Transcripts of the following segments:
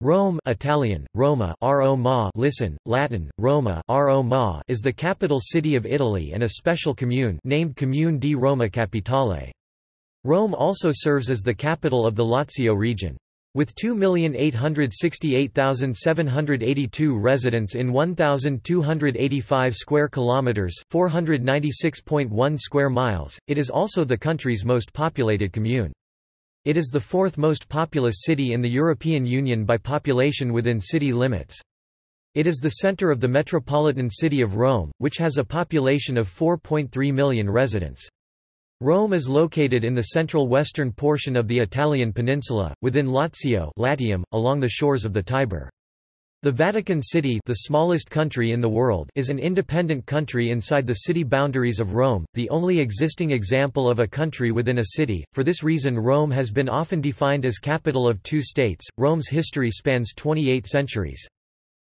Rome Italian, Roma, Roma listen, Latin, Roma, Roma is the capital city of Italy and a special commune named Comune di Roma Capitale. Rome also serves as the capital of the Lazio region. With 2,868,782 residents in 1,285 square kilometers (496.1 square miles), it is also the country's most populated commune. It is the fourth most populous city in the European Union by population within city limits. It is the center of the metropolitan city of Rome, which has a population of 4.3 million residents. Rome is located in the central western portion of the Italian peninsula, within Lazio, Latium, along the shores of the Tiber. The Vatican City, the smallest country in the world, is an independent country inside the city boundaries of Rome, the only existing example of a country within a city. For this reason, Rome has been often defined as capital of two states. Rome's history spans 28 centuries.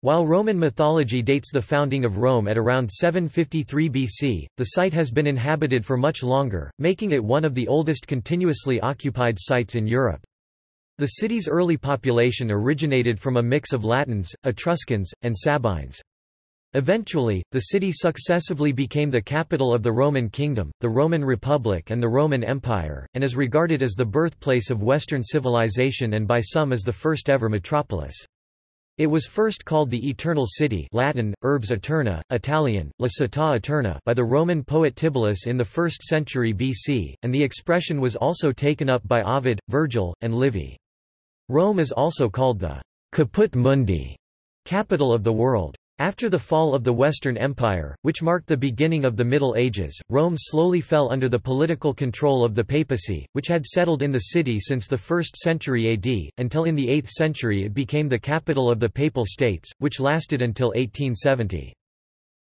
While Roman mythology dates the founding of Rome at around 753 BC, the site has been inhabited for much longer, making it one of the oldest continuously occupied sites in Europe. The city's early population originated from a mix of Latins, Etruscans, and Sabines. Eventually, the city successively became the capital of the Roman Kingdom, the Roman Republic, and the Roman Empire, and is regarded as the birthplace of Western civilization and by some as the first ever metropolis. It was first called the Eternal City (Latin, Urbs Aeterna, Italian, La Città Eterna) by the Roman poet Tibullus in the 1st century BC, and the expression was also taken up by Ovid, Virgil, and Livy. Rome is also called the Caput Mundi, capital of the world. After the fall of the Western Empire, which marked the beginning of the Middle Ages, Rome slowly fell under the political control of the papacy, which had settled in the city since the 1st century AD, until in the 8th century it became the capital of the Papal States, which lasted until 1870.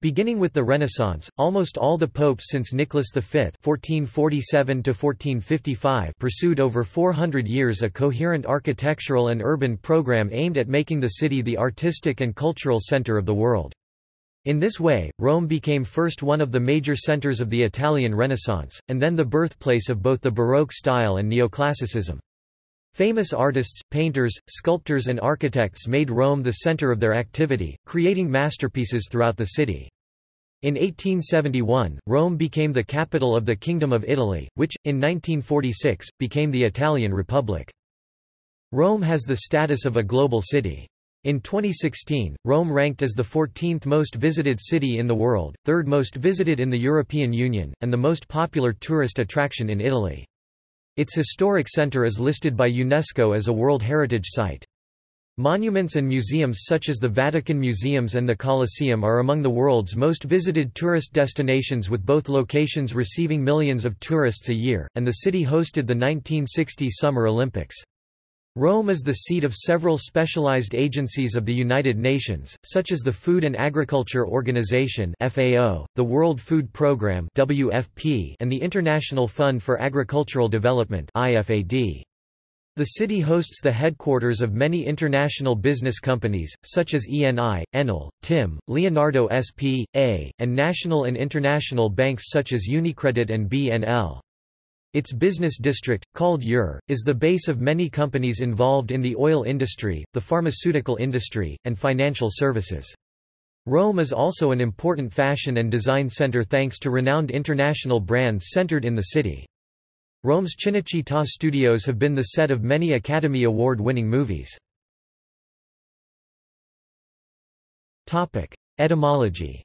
Beginning with the Renaissance, almost all the popes since Nicholas V (1447–1455) pursued over 400 years a coherent architectural and urban program aimed at making the city the artistic and cultural center of the world. In this way, Rome became first one of the major centers of the Italian Renaissance, and then the birthplace of both the Baroque style and neoclassicism. Famous artists, painters, sculptors and architects made Rome the center of their activity, creating masterpieces throughout the city. In 1871, Rome became the capital of the Kingdom of Italy, which, in 1946, became the Italian Republic. Rome has the status of a global city. In 2016, Rome ranked as the 14th most visited city in the world, third most visited in the European Union, and the most popular tourist attraction in Italy. Its historic center is listed by UNESCO as a World Heritage Site. Monuments and museums such as the Vatican Museums and the Colosseum are among the world's most visited tourist destinations, with both locations receiving millions of tourists a year, and the city hosted the 1960 Summer Olympics. Rome is the seat of several specialized agencies of the United Nations, such as the Food and Agriculture Organization (FAO), the World Food Programme (WFP), and the International Fund for Agricultural Development (IFAD). The city hosts the headquarters of many international business companies, such as ENI, Enel, TIM, Leonardo S.p.A., and national and international banks such as UniCredit and BNL. Its business district, called UR, is the base of many companies involved in the oil industry, the pharmaceutical industry, and financial services. Rome is also an important fashion and design center thanks to renowned international brands centered in the city. Rome's Cinecittà studios have been the set of many Academy Award-winning movies. Etymology.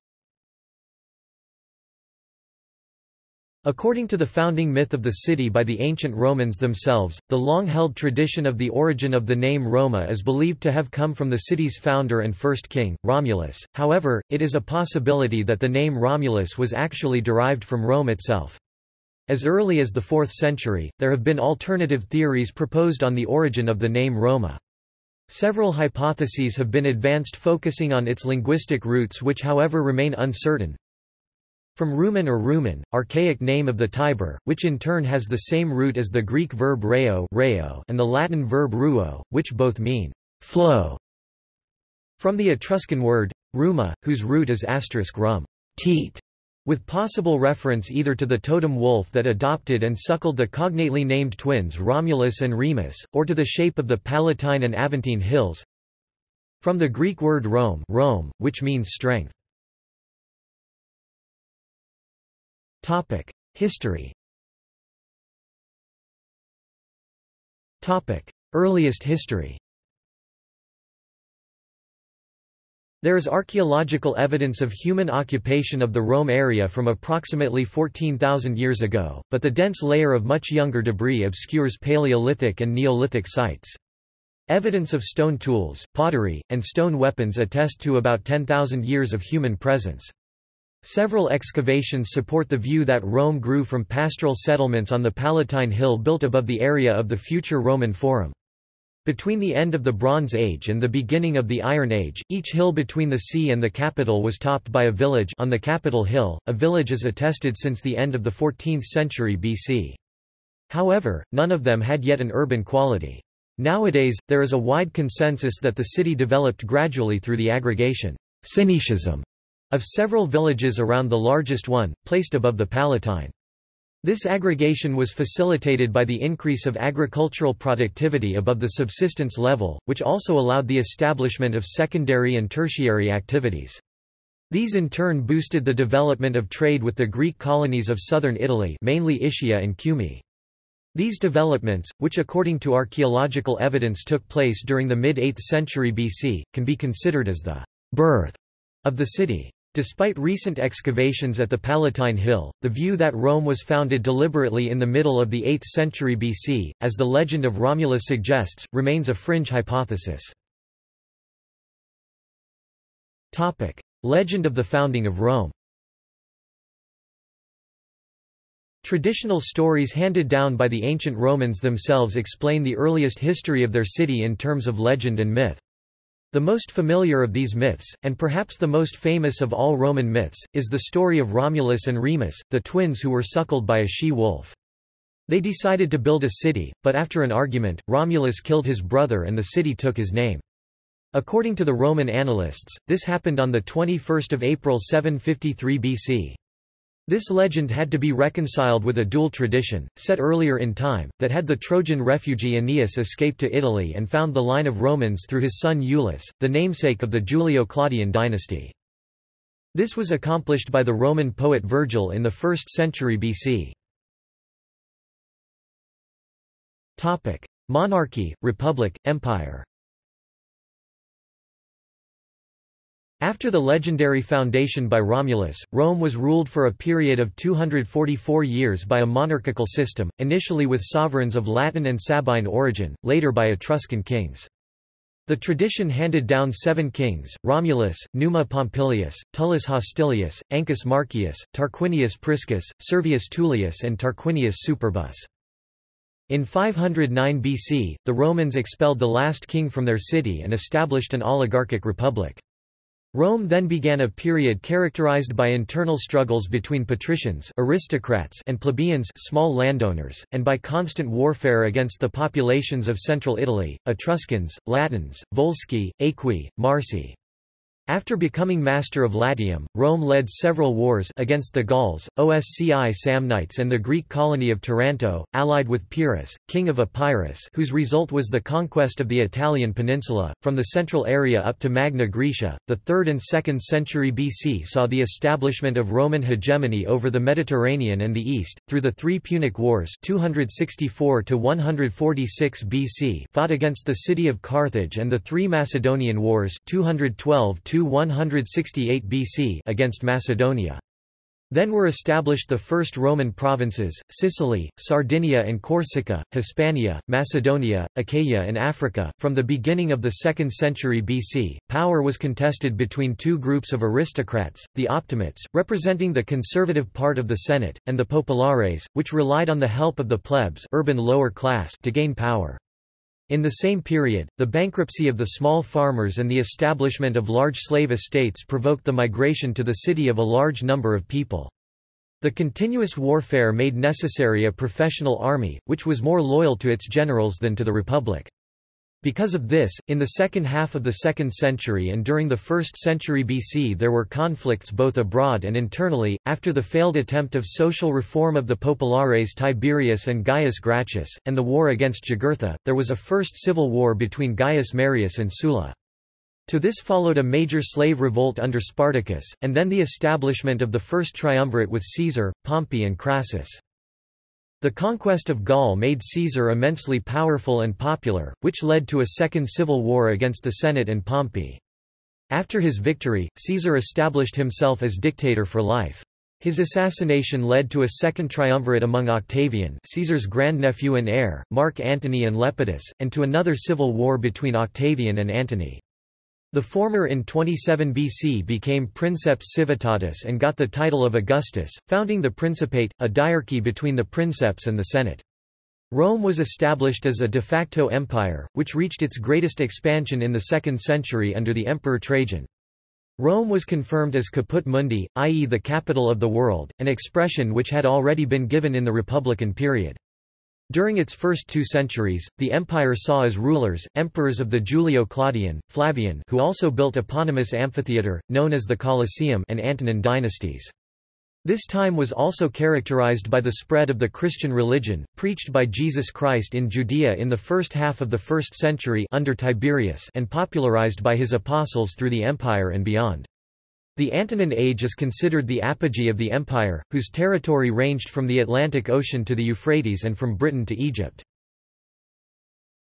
According to the founding myth of the city by the ancient Romans themselves, the long-held tradition of the origin of the name Roma is believed to have come from the city's founder and first king, Romulus. However, it is a possibility that the name Romulus was actually derived from Rome itself. As early as the 4th century, there have been alternative theories proposed on the origin of the name Roma. Several hypotheses have been advanced focusing on its linguistic roots, which however remain uncertain. From Rumen or Rumen, archaic name of the Tiber, which in turn has the same root as the Greek verb reo and the Latin verb ruo, which both mean flow. From the Etruscan word ruma, whose root is *rum, teat, with possible reference either to the totem wolf that adopted and suckled the cognately named twins Romulus and Remus, or to the shape of the Palatine and Aventine hills. From the Greek word Rome, Rome, which means strength. Topic: History. Topic: Earliest history. There is archaeological evidence of human occupation of the Rome area from approximately 14,000 years ago, but the dense layer of much younger debris obscures Paleolithic and Neolithic sites. Evidence of stone tools, pottery, and stone weapons attest to about 10,000 years of human presence. Several excavations support the view that Rome grew from pastoral settlements on the Palatine Hill built above the area of the future Roman Forum. Between the end of the Bronze Age and the beginning of the Iron Age, each hill between the sea and the capital was topped by a village. On the Capitol Hill, a village is attested since the end of the 14th century BC. However, none of them had yet an urban quality. Nowadays, there is a wide consensus that the city developed gradually through the aggregation Syncretism of several villages around the largest one, placed above the Palatine. This aggregation was facilitated by the increase of agricultural productivity above the subsistence level, which also allowed the establishment of secondary and tertiary activities. These in turn boosted the development of trade with the Greek colonies of southern Italy, mainly Ischia and Cumae. These developments, which according to archaeological evidence took place during the mid-8th century BC, can be considered as the birth of the city. Despite recent excavations at the Palatine Hill, the view that Rome was founded deliberately in the middle of the 8th century BC, as the legend of Romulus suggests, remains a fringe hypothesis. Topic: Legend of the founding of Rome. Traditional stories handed down by the ancient Romans themselves explain the earliest history of their city in terms of legend and myth. The most familiar of these myths, and perhaps the most famous of all Roman myths, is the story of Romulus and Remus, the twins who were suckled by a she-wolf. They decided to build a city, but after an argument, Romulus killed his brother and the city took his name. According to the Roman annalists, this happened on 21 April 753 BC. This legend had to be reconciled with a dual tradition, set earlier in time, that had the Trojan refugee Aeneas escape to Italy and found the line of Romans through his son Iulus, the namesake of the Julio-Claudian dynasty. This was accomplished by the Roman poet Virgil in the 1st century BC. Monarchy, Republic, Empire. After the legendary foundation by Romulus, Rome was ruled for a period of 244 years by a monarchical system, initially with sovereigns of Latin and Sabine origin, later by Etruscan kings. The tradition handed down 7 kings: Romulus, Numa Pompilius, Tullus Hostilius, Ancus Marcius, Tarquinius Priscus, Servius Tullius and Tarquinius Superbus. In 509 BC, the Romans expelled the last king from their city and established an oligarchic republic. Rome then began a period characterized by internal struggles between patricians, aristocrats, and plebeians, small landowners, and by constant warfare against the populations of central Italy, Etruscans, Latins, Volsci, Aequi, Marsi. After becoming master of Latium, Rome led several wars against the Gauls, Osci Samnites and the Greek colony of Taranto, allied with Pyrrhus, king of Epirus, whose result was the conquest of the Italian peninsula, from the central area up to Magna Graecia. The 3rd and 2nd century BC saw the establishment of Roman hegemony over the Mediterranean and the East, through the 3 Punic Wars 264–146 BC fought against the city of Carthage and the 3 Macedonian Wars 212–168 BC against Macedonia. Then were established the first Roman provinces, Sicily, Sardinia and Corsica, Hispania, Macedonia, Achaia and Africa. From the beginning of the 2nd century BC, power was contested between 2 groups of aristocrats, the Optimates, representing the conservative part of the Senate, and the Populares, which relied on the help of the plebs, urban lower class, to gain power. In the same period, the bankruptcy of the small farmers and the establishment of large slave estates provoked the migration to the city of a large number of people. The continuous warfare made necessary a professional army, which was more loyal to its generals than to the Republic. Because of this, in the second half of the 2nd century and during the 1st century BC there were conflicts both abroad and internally. After the failed attempt of social reform of the populares Tiberius and Gaius Gracchus, and the war against Jugurtha, there was a first civil war between Gaius Marius and Sulla. To this followed a major slave revolt under Spartacus, and then the establishment of the first triumvirate with Caesar, Pompey and Crassus. The conquest of Gaul made Caesar immensely powerful and popular, which led to a second civil war against the Senate and Pompey. After his victory, Caesar established himself as dictator for life. His assassination led to a second triumvirate among Octavian, Caesar's grandnephew and heir, Mark Antony and Lepidus, and to another civil war between Octavian and Antony. The former in 27 BC became Princeps Civitatis and got the title of Augustus, founding the Principate, a diarchy between the princeps and the Senate. Rome was established as a de facto empire, which reached its greatest expansion in the 2nd century under the Emperor Trajan. Rome was confirmed as Caput Mundi, i.e. the capital of the world, an expression which had already been given in the Republican period. During its first two centuries, the empire saw as rulers, emperors of the Julio-Claudian, Flavian, who also built eponymous amphitheatre, known as the Colosseum, and Antonine dynasties. This time was also characterized by the spread of the Christian religion, preached by Jesus Christ in Judea in the first half of the 1st century under Tiberius and popularized by his apostles through the empire and beyond. The Antonine Age is considered the apogee of the empire, whose territory ranged from the Atlantic Ocean to the Euphrates and from Britain to Egypt.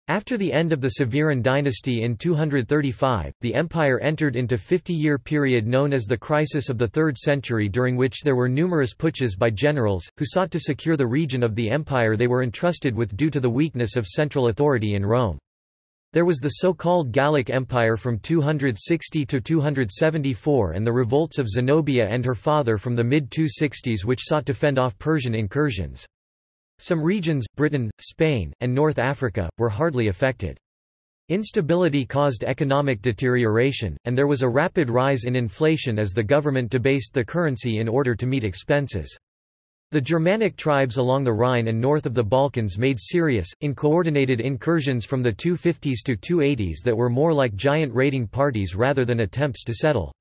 After the end of the Severan dynasty in 235, the empire entered into a 50-year period known as the Crisis of the 3rd century, during which there were numerous putschs by generals, who sought to secure the region of the empire they were entrusted with due to the weakness of central authority in Rome. There was the so-called Gallic Empire from 260 to 274 and the revolts of Zenobia and her father from the mid-260s, which sought to fend off Persian incursions. Some regions, Britain, Spain, and North Africa, were hardly affected. Instability caused economic deterioration, and there was a rapid rise in inflation as the government debased the currency in order to meet expenses. The Germanic tribes along the Rhine and north of the Balkans made serious, uncoordinated incursions from the 250s to 280s that were more like giant raiding parties rather than attempts to settle.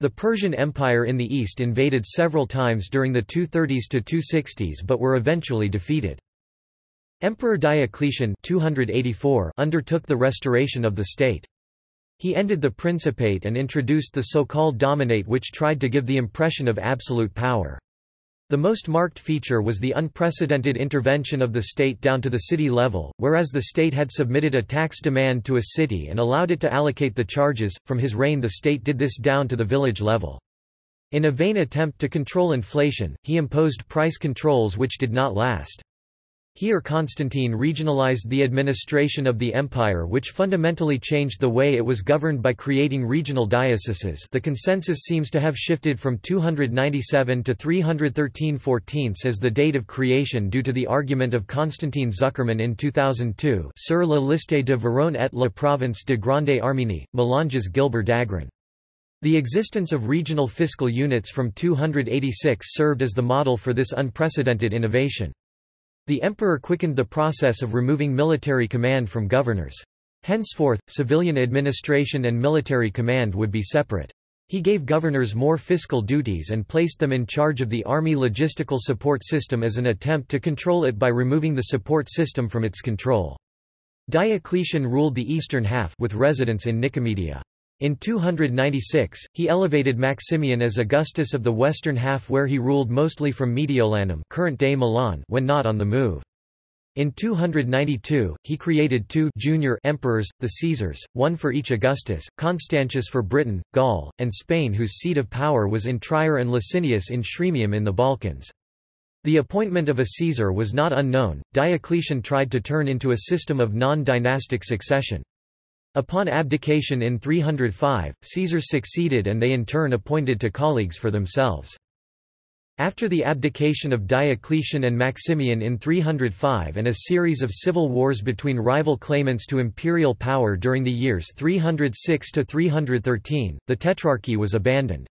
The Persian Empire in the east invaded several times during the 230s to 260s but were eventually defeated. Emperor Diocletian 284 undertook the restoration of the state. He ended the Principate and introduced the so-called Dominate, which tried to give the impression of absolute power. The most marked feature was the unprecedented intervention of the state down to the city level, whereas the state had submitted a tax demand to a city and allowed it to allocate the charges. From his reign, the state did this down to the village level. In a vain attempt to control inflation, he imposed price controls which did not last. Here Constantine regionalized the administration of the empire, which fundamentally changed the way it was governed by creating regional dioceses. The consensus seems to have shifted from 297 to 313-14 as the date of creation due to the argument of Constantine Zuckerman in 2002 sur la liste de Vérone et la province de Grande Arménie, Melanges Gilbert Dagrin. The existence of regional fiscal units from 286 served as the model for this unprecedented innovation. The emperor quickened the process of removing military command from governors. Henceforth, civilian administration and military command would be separate. He gave governors more fiscal duties and placed them in charge of the army logistical support system as an attempt to control it by removing the support system from its control. Diocletian ruled the eastern half with residence in Nicomedia. In 296, he elevated Maximian as Augustus of the western half, where he ruled mostly from Mediolanum, current-day Milan, when not on the move. In 292, he created two junior emperors, the Caesars, one for each Augustus, Constantius for Britain, Gaul, and Spain, whose seat of power was in Trier, and Licinius in Sirmium in the Balkans. The appointment of a Caesar was not unknown. Diocletian tried to turn into a system of non-dynastic succession. Upon abdication in 305, Caesar succeeded and they in turn appointed to colleagues for themselves. After the abdication of Diocletian and Maximian in 305 and a series of civil wars between rival claimants to imperial power during the years 306 to 313, the Tetrarchy was abandoned.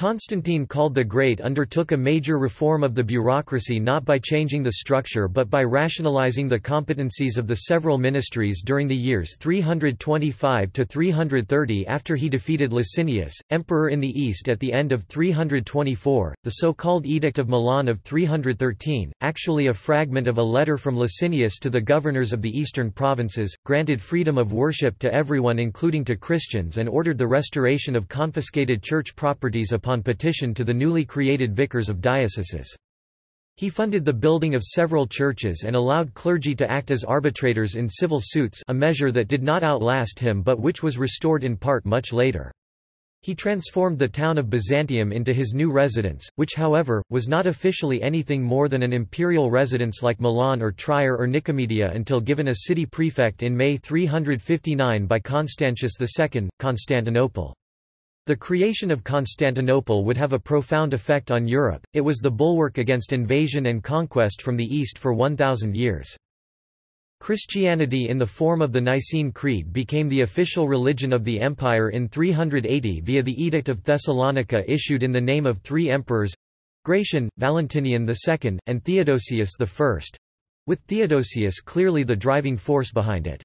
Constantine called the Great undertook a major reform of the bureaucracy, not by changing the structure but by rationalizing the competencies of the several ministries during the years 325–330 after he defeated Licinius, emperor in the east at the end of 324. The so-called Edict of Milan of 313, actually a fragment of a letter from Licinius to the governors of the eastern provinces, granted freedom of worship to everyone including to Christians and ordered the restoration of confiscated church properties upon petition to the newly created vicars of dioceses. He funded the building of several churches and allowed clergy to act as arbitrators in civil suits, a measure that did not outlast him but which was restored in part much later. He transformed the town of Byzantium into his new residence, which however, was not officially anything more than an imperial residence like Milan or Trier or Nicomedia until given a city prefect in May 359 by Constantius II, Constantinople. The creation of Constantinople would have a profound effect on Europe. It was the bulwark against invasion and conquest from the East for 1,000 years. Christianity in the form of the Nicene Creed became the official religion of the empire in 380 via the Edict of Thessalonica issued in the name of three emperors—Gratian, Valentinian II, and Theodosius I—with Theodosius clearly the driving force behind it.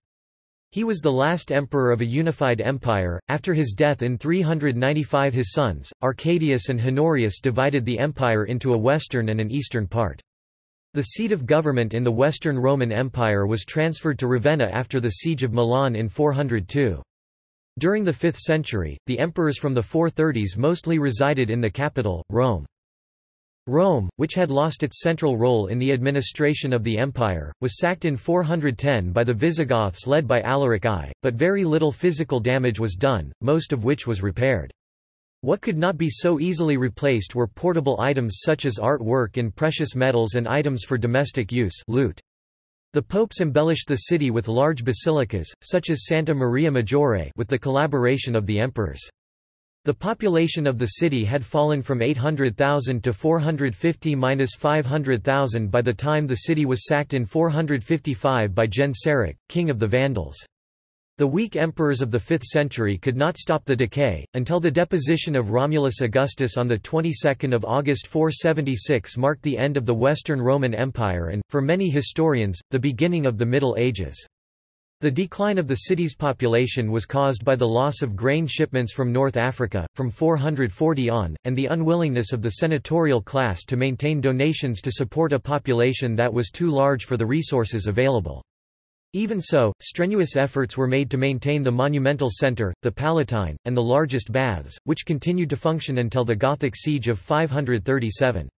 He was the last emperor of a unified empire. After his death in 395, his sons, Arcadius and Honorius, divided the empire into a western and an eastern part. The seat of government in the Western Roman Empire was transferred to Ravenna after the siege of Milan in 402. During the 5th century, the emperors from the 430s mostly resided in the capital, Rome. Rome, which had lost its central role in the administration of the empire, was sacked in 410 by the Visigoths led by Alaric I, but very little physical damage was done, most of which was repaired. What could not be so easily replaced were portable items such as artwork in precious metals and items for domestic use, loot. The popes embellished the city with large basilicas, such as Santa Maria Maggiore, with the collaboration of the emperors. The population of the city had fallen from 800,000 to 450–500,000 by the time the city was sacked in 455 by Genseric, king of the Vandals. The weak emperors of the 5th century could not stop the decay, until the deposition of Romulus Augustus on 22 August 476 marked the end of the Western Roman Empire and, for many historians, the beginning of the Middle Ages. The decline of the city's population was caused by the loss of grain shipments from North Africa, from 440 on, and the unwillingness of the senatorial class to maintain donations to support a population that was too large for the resources available. Even so, strenuous efforts were made to maintain the monumental centre, the Palatine, and the largest baths, which continued to function until the Gothic siege of 537.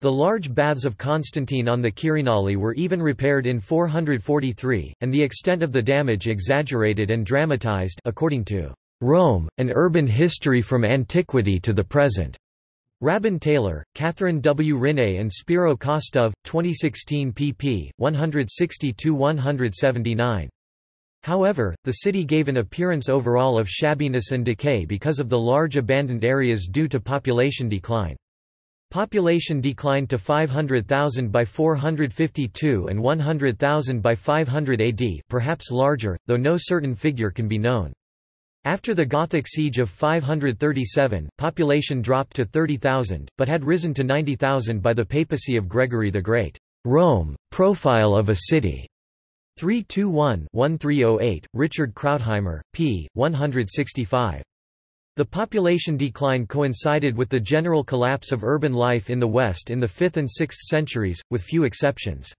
The large baths of Constantine on the Quirinale were even repaired in 443, and the extent of the damage exaggerated and dramatized, according to Rome, an Urban History from Antiquity to the Present. Rabin Taylor, Catherine W. Rinney and Spiro Kostov, 2016 pp. 160–179. However, the city gave an appearance overall of shabbiness and decay because of the large abandoned areas due to population decline. Population declined to 500,000 by 452 and 100,000 by 500 AD, perhaps larger, though no certain figure can be known. After the Gothic siege of 537, population dropped to 30,000, but had risen to 90,000 by the papacy of Gregory the Great. Rome, Profile of a City. 321–1308, Richard Krautheimer, p. 165. The population decline coincided with the general collapse of urban life in the West in the 5th and 6th centuries, with few exceptions.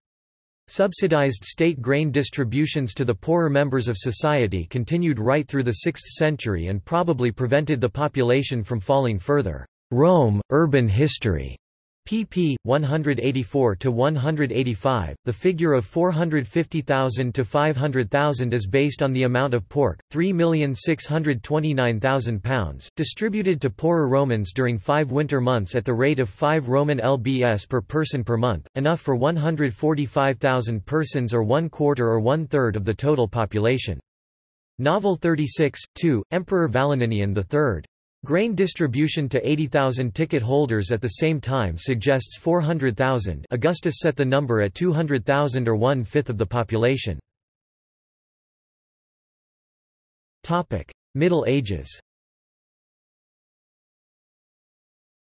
Subsidized state grain distributions to the poorer members of society continued right through the 6th century and probably prevented the population from falling further. Rome, Urban History. Pp. 184–185. The figure of 450,000 to 500,000 is based on the amount of pork, 3,629,000 pounds, distributed to poorer Romans during 5 winter months at the rate of 5 Roman lbs per person per month, enough for 145,000 persons or 1/4 or 1/3 of the total population. Novel 36, 2, Emperor Valentinian III. Grain distribution to 80,000 ticket holders at the same time suggests 400,000. Augustus set the number at 200,000 or 1/5 of the population. Middle Ages.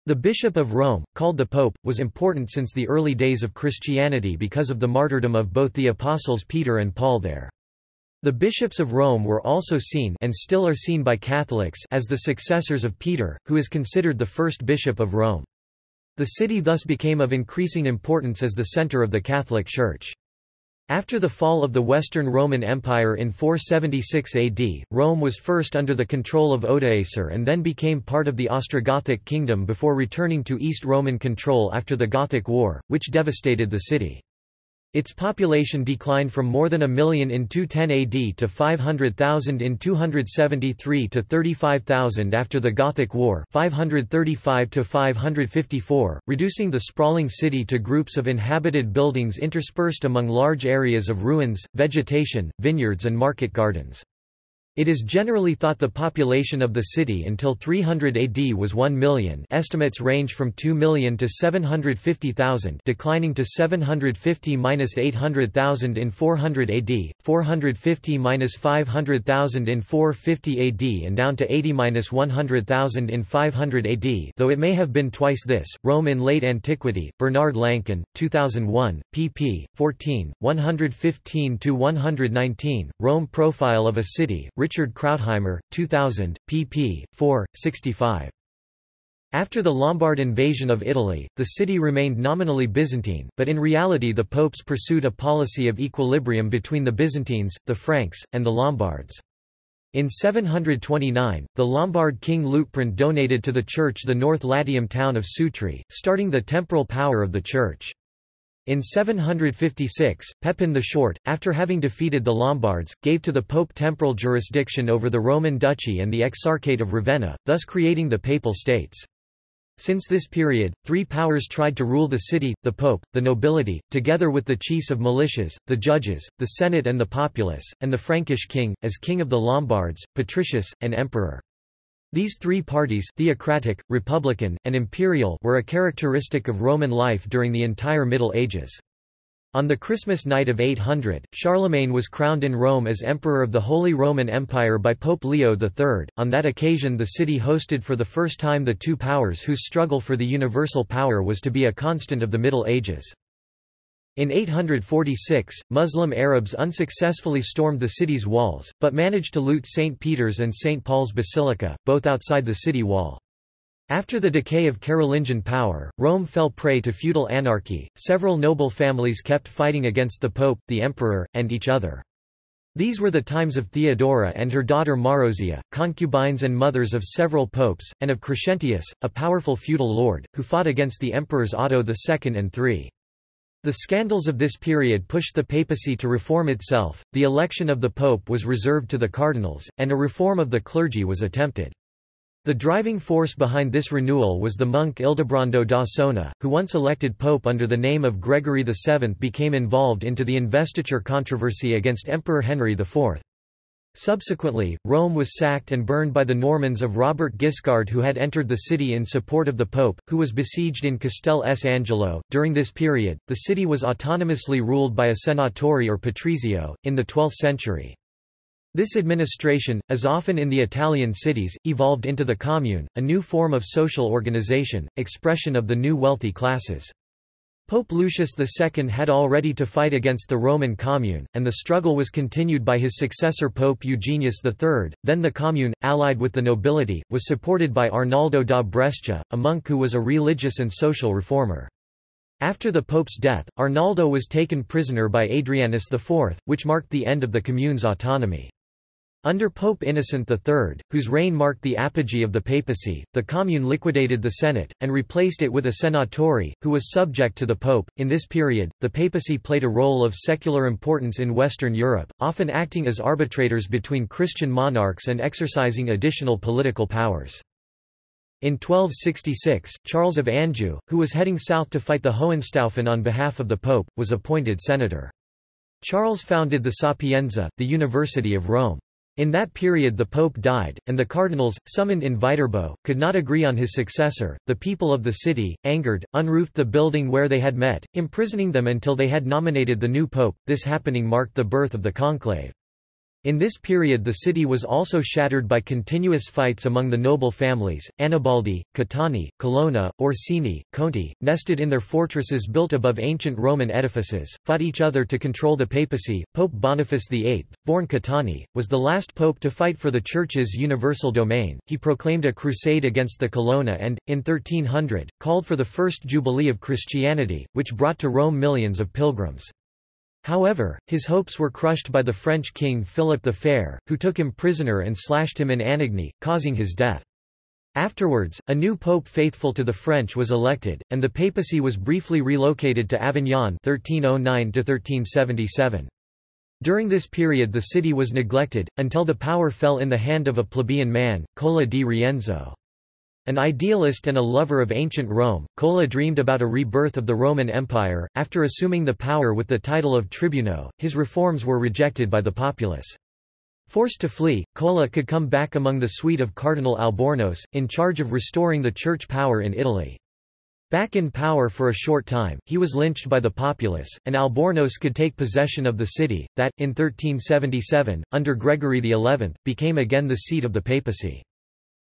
The Bishop of Rome, called the Pope, was important since the early days of Christianity because of the martyrdom of both the apostles Peter and Paul there. The bishops of Rome were also seen and still are seen by Catholics as the successors of Peter, who is considered the first bishop of Rome. The city thus became of increasing importance as the center of the Catholic Church. After the fall of the Western Roman Empire in 476 AD, Rome was first under the control of Odoacer and then became part of the Ostrogothic kingdom before returning to East Roman control after the Gothic War, which devastated the city. Its population declined from more than 1,000,000 in 210 AD to 500,000 in 273 to 35,000 after the Gothic War 535 to 554, reducing the sprawling city to groups of inhabited buildings interspersed among large areas of ruins, vegetation, vineyards and market gardens. It is generally thought the population of the city until 300 AD was 1 million. Estimates range from 2 million to 750,000, declining to 750–800,000 in 400 AD, 450–500,000 in 450 AD and down to 80–100,000 in 500 AD, though it may have been twice this. Rome in late antiquity. Bernard Lankin, 2001, pp. 14, 115 to 119. Rome profile of a city. Richard Krautheimer, 2000, pp. 465. After the Lombard invasion of Italy, the city remained nominally Byzantine, but in reality the popes pursued a policy of equilibrium between the Byzantines, the Franks, and the Lombards. In 729, the Lombard king Liutprand donated to the church the North Latium town of Sutri, starting the temporal power of the church. In 756, Pepin the Short, after having defeated the Lombards, gave to the Pope temporal jurisdiction over the Roman Duchy and the Exarchate of Ravenna, thus creating the Papal States. Since this period, three powers tried to rule the city, the Pope, the nobility, together with the chiefs of militias, the judges, the Senate and the populace, and the Frankish king, as king of the Lombards, patricius, and emperor. These three parties, theocratic, republican, and imperial, were a characteristic of Roman life during the entire Middle Ages. On the Christmas night of 800, Charlemagne was crowned in Rome as Emperor of the Holy Roman Empire by Pope Leo III. On that occasion the city hosted for the first time the two powers whose struggle for the universal power was to be a constant of the Middle Ages. In 846, Muslim Arabs unsuccessfully stormed the city's walls, but managed to loot St. Peter's and St. Paul's Basilica, both outside the city wall. After the decay of Carolingian power, Rome fell prey to feudal anarchy. Several noble families kept fighting against the Pope, the Emperor, and each other. These were the times of Theodora and her daughter Marozia, concubines and mothers of several popes, and of Crescentius, a powerful feudal lord, who fought against the emperors Otto II and III. The scandals of this period pushed the papacy to reform itself, the election of the pope was reserved to the cardinals, and a reform of the clergy was attempted. The driving force behind this renewal was the monk Ildebrando da Sona, who once elected pope under the name of Gregory VII became involved into the investiture controversy against Emperor Henry IV. Subsequently, Rome was sacked and burned by the Normans of Robert Guiscard, who had entered the city in support of the Pope, who was besieged in Castel S. Angelo. During this period, the city was autonomously ruled by a senatore or patrizio, in the 12th century. This administration, as often in the Italian cities, evolved into the commune, a new form of social organization, expression of the new wealthy classes. Pope Lucius II had already to fight against the Roman Commune, and the struggle was continued by his successor Pope Eugenius III. Then the Commune, allied with the nobility, was supported by Arnaldo da Brescia, a monk who was a religious and social reformer. After the Pope's death, Arnaldo was taken prisoner by Adrianus IV, which marked the end of the Commune's autonomy. Under Pope Innocent III, whose reign marked the apogee of the papacy, the Commune liquidated the Senate, and replaced it with a senatore, who was subject to the Pope. In this period, the papacy played a role of secular importance in Western Europe, often acting as arbitrators between Christian monarchs and exercising additional political powers. In 1266, Charles of Anjou, who was heading south to fight the Hohenstaufen on behalf of the Pope, was appointed senator. Charles founded the Sapienza, the University of Rome. In that period the Pope died, and the cardinals, summoned in Viterbo, could not agree on his successor. The people of the city, angered, unroofed the building where they had met, imprisoning them until they had nominated the new Pope. This happening marked the birth of the conclave. In this period the city was also shattered by continuous fights among the noble families, Annibaldi, Catani, Colonna, Orsini, Conti, nested in their fortresses built above ancient Roman edifices, fought each other to control the papacy. Pope Boniface VIII, born Catani, was the last pope to fight for the Church's universal domain. He proclaimed a crusade against the Colonna and, in 1300, called for the first Jubilee of Christianity, which brought to Rome millions of pilgrims. However, his hopes were crushed by the French king Philip the Fair, who took him prisoner and slashed him in Anagni, causing his death. Afterwards, a new pope faithful to the French was elected, and the papacy was briefly relocated to Avignon 1309–1377. During this period the city was neglected, until the power fell in the hand of a plebeian man, Cola di Rienzo. An idealist and a lover of ancient Rome, Cola dreamed about a rebirth of the Roman Empire. After assuming the power with the title of tribuno, his reforms were rejected by the populace. Forced to flee, Cola could come back among the suite of Cardinal Albornoz, in charge of restoring the church power in Italy. Back in power for a short time, he was lynched by the populace, and Albornoz could take possession of the city, that, in 1377, under Gregory XI, became again the seat of the papacy.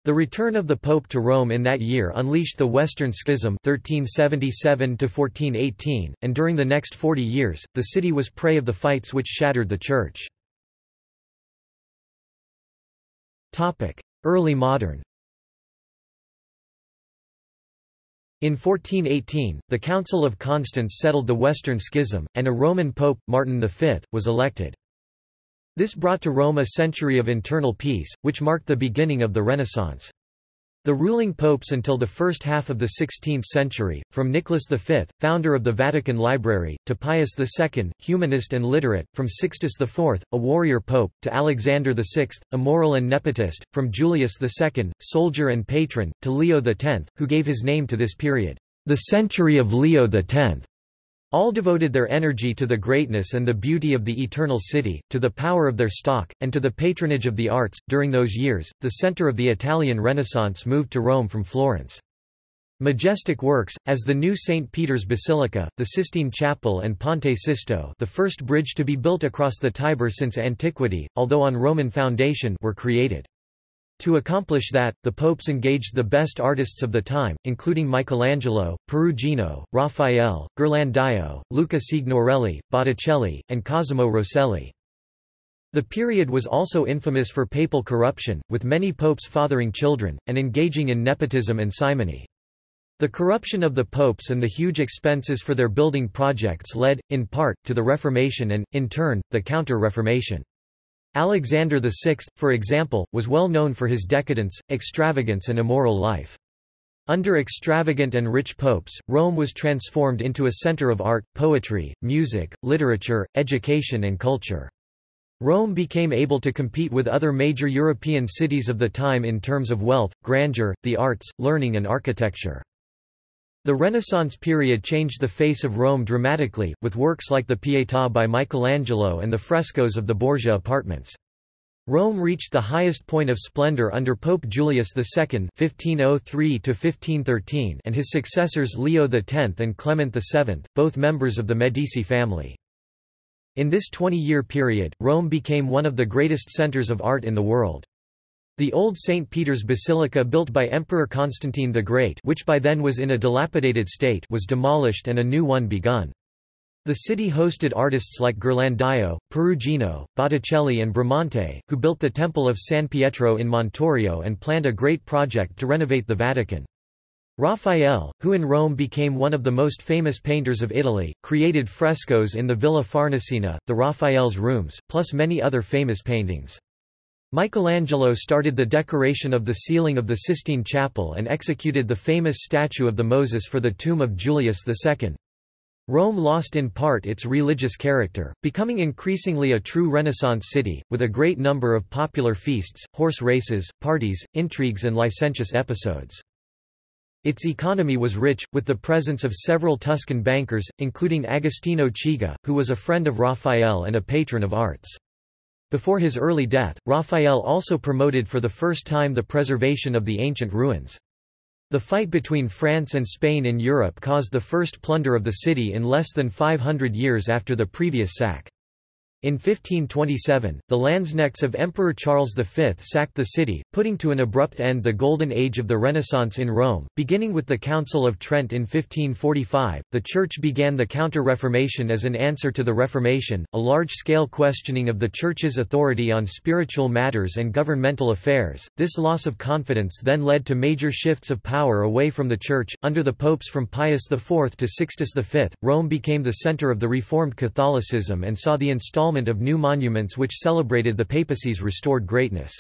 The return of the Pope to Rome in that year unleashed the Western Schism 1377–1418, and during the next 40 years, the city was prey of the fights which shattered the Church. Early modern. In 1418, the Council of Constance settled the Western Schism, and a Roman Pope, Martin V, was elected. This brought to Rome a century of internal peace, which marked the beginning of the Renaissance. The ruling popes until the first half of the 16th century, from Nicholas V, founder of the Vatican Library, to Pius II, humanist and literate, from Sixtus IV, a warrior pope, to Alexander VI, immoral and nepotist, from Julius II, soldier and patron, to Leo X, who gave his name to this period, the century of Leo X. All devoted their energy to the greatness and the beauty of the Eternal City, to the power of their stock, and to the patronage of the arts. During those years, the center of the Italian Renaissance moved to Rome from Florence. Majestic works, as the new St. Peter's Basilica, the Sistine Chapel, and Ponte Sisto, the first bridge to be built across the Tiber since antiquity, although on Roman foundation, were created. To accomplish that, the popes engaged the best artists of the time, including Michelangelo, Perugino, Raphael, Ghirlandaio, Luca Signorelli, Botticelli, and Cosimo Rosselli. The period was also infamous for papal corruption, with many popes fathering children, and engaging in nepotism and simony. The corruption of the popes and the huge expenses for their building projects led, in part, to the Reformation and, in turn, the Counter-Reformation. Alexander VI, for example, was well known for his decadence, extravagance and immoral life. Under extravagant and rich popes, Rome was transformed into a center of art, poetry, music, literature, education and culture. Rome became able to compete with other major European cities of the time in terms of wealth, grandeur, the arts, learning and architecture. The Renaissance period changed the face of Rome dramatically, with works like the Pietà by Michelangelo and the frescoes of the Borgia apartments. Rome reached the highest point of splendor under Pope Julius II (1503–1513) and his successors Leo X and Clement VII, both members of the Medici family. In this 20-year period, Rome became one of the greatest centers of art in the world. The old St. Peter's Basilica built by Emperor Constantine the Great, which by then was in a dilapidated state, was demolished and a new one begun. The city hosted artists like Ghirlandaio, Perugino, Botticelli and Bramante, who built the Temple of San Pietro in Montorio and planned a great project to renovate the Vatican. Raphael, who in Rome became one of the most famous painters of Italy, created frescoes in the Villa Farnesina, the Raphael's Rooms, plus many other famous paintings. Michelangelo started the decoration of the ceiling of the Sistine Chapel and executed the famous statue of the Moses for the tomb of Julius II. Rome lost in part its religious character, becoming increasingly a true Renaissance city, with a great number of popular feasts, horse races, parties, intrigues and licentious episodes. Its economy was rich, with the presence of several Tuscan bankers, including Agostino Chiga, who was a friend of Raphael and a patron of arts. Before his early death, Raphael also promoted for the first time the preservation of the ancient ruins. The fight between France and Spain in Europe caused the first plunder of the city in less than 500 years after the previous sack. In 1527, the Landsknechts of Emperor Charles V sacked the city, putting to an abrupt end the golden age of the Renaissance in Rome. Beginning with the Council of Trent in 1545, the Church began the Counter-Reformation as an answer to the Reformation, a large-scale questioning of the Church's authority on spiritual matters and governmental affairs. This loss of confidence then led to major shifts of power away from the Church. Under the popes from Pius IV to Sixtus V, Rome became the center of the Reformed Catholicism and saw the installation of new monuments which celebrated the papacy's restored greatness.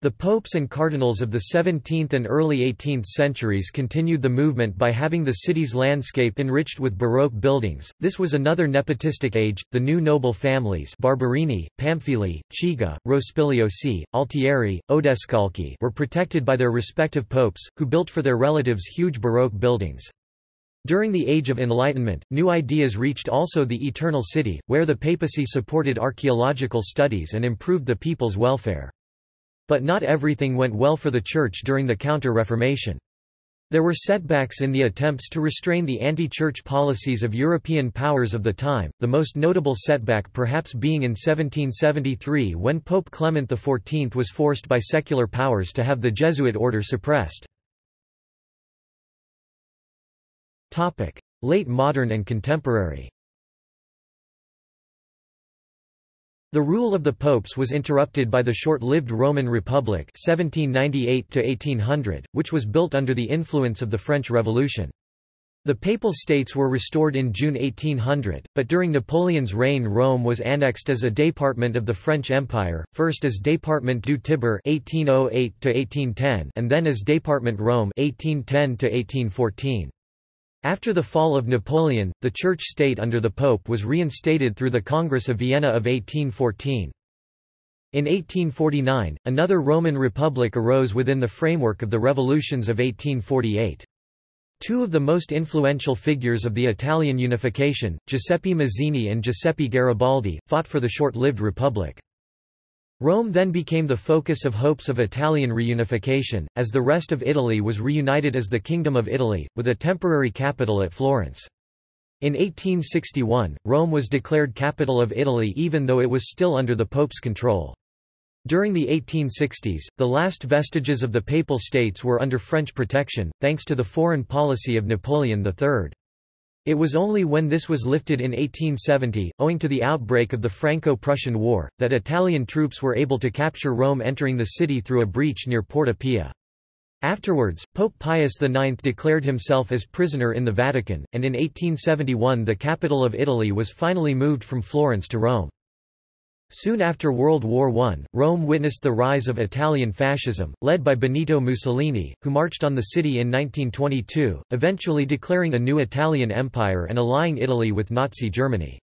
The popes and cardinals of the 17th and early 18th centuries continued the movement by having the city's landscape enriched with Baroque buildings. This was another nepotistic age. The new noble families Barberini, Pamphili, Chiga, Rospigliosi, Altieri, Odescalchi were protected by their respective popes, who built for their relatives huge Baroque buildings. During the Age of Enlightenment, new ideas reached also the Eternal City, where the papacy supported archaeological studies and improved the people's welfare. But not everything went well for the Church during the Counter-Reformation. There were setbacks in the attempts to restrain the anti-Church policies of European powers of the time, the most notable setback perhaps being in 1773 when Pope Clement XIV was forced by secular powers to have the Jesuit order suppressed. Late modern and contemporary. The rule of the popes was interrupted by the short-lived Roman Republic 1798 to 1800, which was built under the influence of the French Revolution. The Papal States were restored in June 1800, but during Napoleon's reign Rome was annexed as a département of the French Empire, first as Département du Tiber 1808 to 1810 and then as Département Rome 1810 to 1814. After the fall of Napoleon, the Church state under the Pope was reinstated through the Congress of Vienna of 1814. In 1849, another Roman Republic arose within the framework of the revolutions of 1848. Two of the most influential figures of the Italian unification, Giuseppe Mazzini and Giuseppe Garibaldi, fought for the short-lived Republic. Rome then became the focus of hopes of Italian reunification, as the rest of Italy was reunited as the Kingdom of Italy, with a temporary capital at Florence. In 1861, Rome was declared capital of Italy even though it was still under the Pope's control. During the 1860s, the last vestiges of the Papal States were under French protection, thanks to the foreign policy of Napoleon III. It was only when this was lifted in 1870, owing to the outbreak of the Franco-Prussian War, that Italian troops were able to capture Rome, entering the city through a breach near Porta Pia. Afterwards, Pope Pius IX declared himself as prisoner in the Vatican, and in 1871 the capital of Italy was finally moved from Florence to Rome. Soon after World War I, Rome witnessed the rise of Italian fascism, led by Benito Mussolini, who marched on the city in 1922, eventually declaring a new Italian empire and allying Italy with Nazi Germany.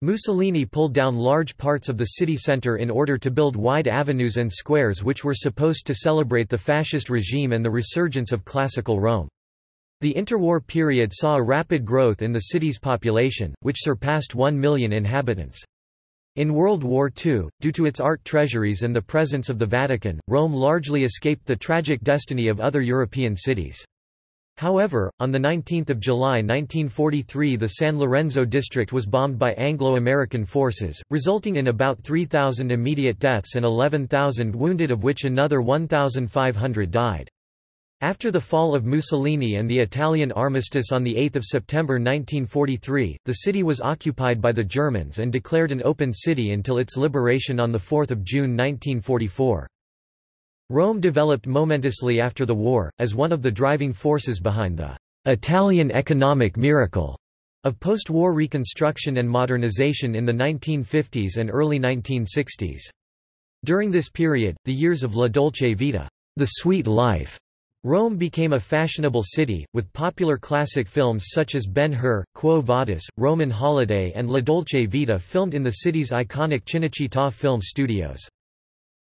Mussolini pulled down large parts of the city centre in order to build wide avenues and squares which were supposed to celebrate the fascist regime and the resurgence of classical Rome. The interwar period saw a rapid growth in the city's population, which surpassed 1 million inhabitants. In World War II, due to its art treasuries and the presence of the Vatican, Rome largely escaped the tragic destiny of other European cities. However, on 19 July 1943 the San Lorenzo district was bombed by Anglo-American forces, resulting in about 3,000 immediate deaths and 11,000 wounded, of which another 1,500 died. After the fall of Mussolini and the Italian armistice on 8 September 1943, the city was occupied by the Germans and declared an open city until its liberation on 4 June 1944. Rome developed momentously after the war, as one of the driving forces behind the "Italian economic miracle" of post-war reconstruction and modernization in the 1950s and early 1960s. During this period, the years of La Dolce Vita, the sweet life, Rome became a fashionable city, with popular classic films such as Ben-Hur, Quo Vadis, Roman Holiday and La Dolce Vita filmed in the city's iconic Cinecittà film studios.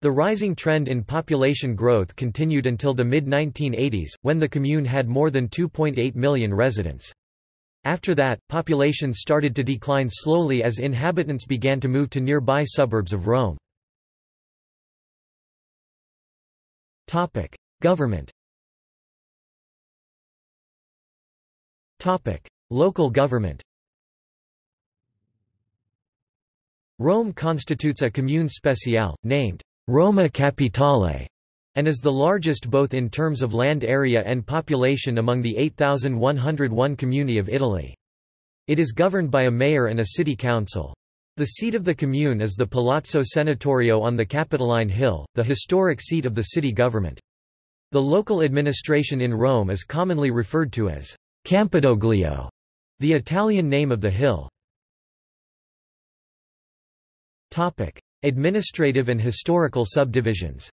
The rising trend in population growth continued until the mid-1980s, when the commune had more than 2.8 million residents. After that, population started to decline slowly as inhabitants began to move to nearby suburbs of Rome. Government. Local government. Rome constitutes a commune speciale, named Roma Capitale, and is the largest both in terms of land area and population among the 8,101 comuni of Italy. It is governed by a mayor and a city council. The seat of the commune is the Palazzo Senatorio on the Capitoline Hill, the historic seat of the city government. The local administration in Rome is commonly referred to as Campidoglio, the Italian name of the hill. Administrative and historical subdivisions.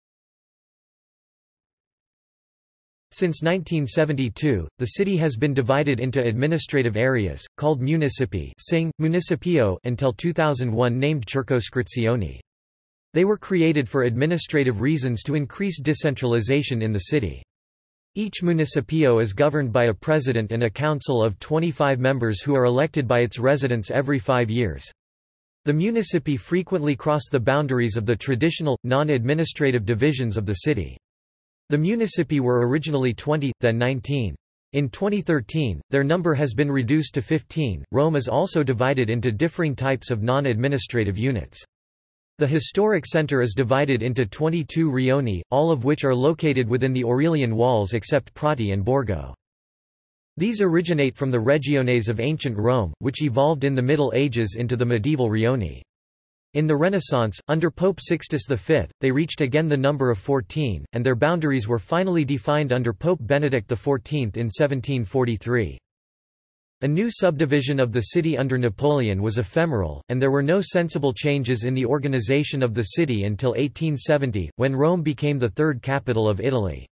Since 1972, the city has been divided into administrative areas, called municipi municipio, until 2001 named circoscrizioni. They were created for administrative reasons to increase decentralization in the city. Each municipio is governed by a president and a council of 25 members who are elected by its residents every 5 years. The municipi frequently cross the boundaries of the traditional, non-administrative divisions of the city. The municipi were originally 20, then 19. In 2013, their number has been reduced to 15. Rome is also divided into differing types of non-administrative units. The historic center is divided into 22 rioni, all of which are located within the Aurelian walls except Prati and Borgo. These originate from the regiones of ancient Rome, which evolved in the Middle Ages into the medieval rioni. In the Renaissance, under Pope Sixtus V, they reached again the number of 14, and their boundaries were finally defined under Pope Benedict XIV in 1743. A new subdivision of the city under Napoleon was ephemeral, and there were no sensible changes in the organization of the city until 1870, when Rome became the third capital of Italy.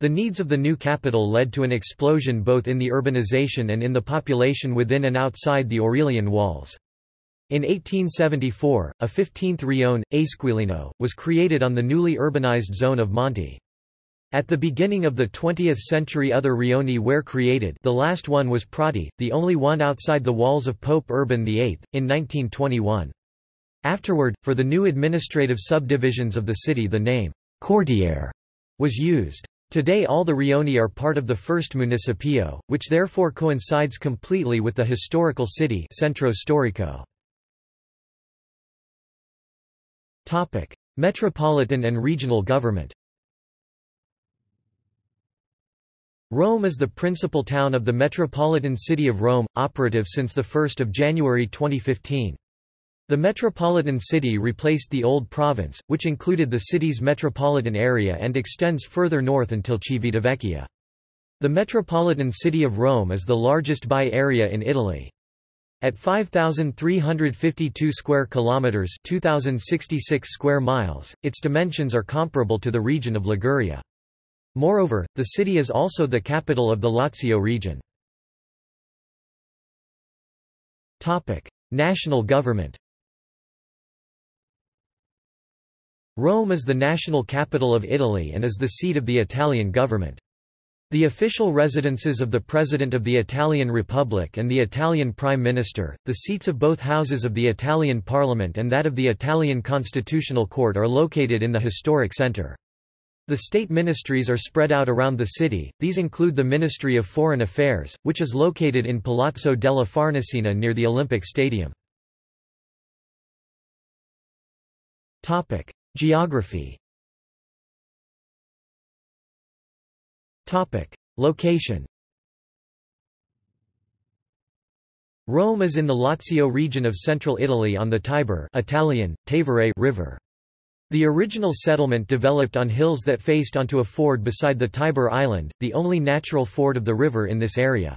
The needs of the new capital led to an explosion both in the urbanization and in the population within and outside the Aurelian walls. In 1874, a 15th rione, Esquilino, was created on the newly urbanized zone of Monti. At the beginning of the 20th century other rioni were created, the last one was Prati, the only one outside the walls of Pope Urban VIII, in 1921. Afterward, for the new administrative subdivisions of the city the name, Quartiere, was used. Today all the rioni are part of the first municipio, which therefore coincides completely with the historical city Centro Storico. Metropolitan and regional government. Rome is the principal town of the metropolitan city of Rome, operative since 1 January 2015. The metropolitan city replaced the old province, which included the city's metropolitan area and extends further north until Civitavecchia. The metropolitan city of Rome is the largest by area in Italy. At 5,352 square kilometers (2,066 square miles), its dimensions are comparable to the region of Liguria. Moreover, the city is also the capital of the Lazio region. Topic: National government. Rome is the national capital of Italy and is the seat of the Italian government. The official residences of the President of the Italian Republic and the Italian Prime Minister, the seats of both houses of the Italian Parliament and that of the Italian Constitutional Court are located in the historic centre. The state ministries are spread out around the city. These include the Ministry of Foreign Affairs, which is located in Palazzo della Farnesina near the Olympic Stadium. Geography. Location. Rome is in the Lazio region of central Italy on the Tiber (Italian, Tavere) river. The original settlement developed on hills that faced onto a ford beside the Tiber island, the only natural ford of the river in this area.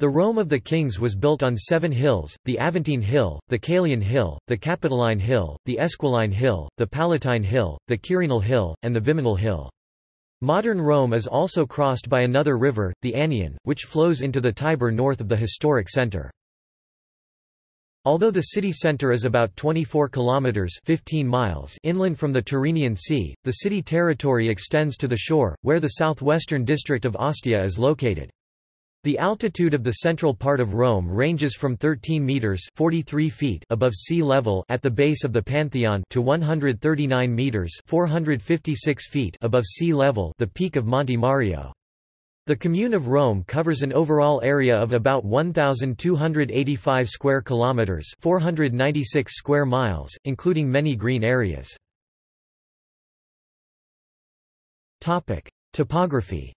The Rome of the Kings was built on 7 hills, the Aventine Hill, the Calian Hill, the Capitoline Hill, the Esquiline Hill, the Palatine Hill, the Quirinal Hill, and the Viminal Hill. Modern Rome is also crossed by another river, the Aniene, which flows into the Tiber north of the historic centre. Although the city centre is about 24 kilometres (15 miles) inland from the Tyrrhenian Sea, the city territory extends to the shore, where the southwestern district of Ostia is located. The altitude of the central part of Rome ranges from 13 metres (43 feet) above sea level at the base of the Pantheon to 139 metres (456 feet) above sea level, the peak of Monte Mario. The Commune of Rome covers an overall area of about 1,285 square kilometers, 496 square miles, including many green areas. Topic: Topography.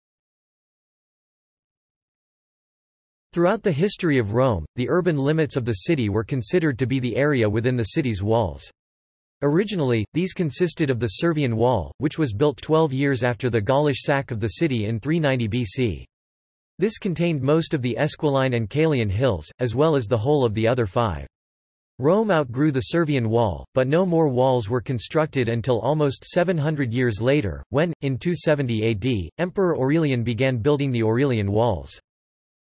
Throughout the history of Rome, the urban limits of the city were considered to be the area within the city's walls. Originally, these consisted of the Servian Wall, which was built 12 years after the Gaulish sack of the city in 390 BC. This contained most of the Esquiline and Caelian hills, as well as the whole of the other five. Rome outgrew the Servian Wall, but no more walls were constructed until almost 700 years later, when, in 270 AD, Emperor Aurelian began building the Aurelian Walls.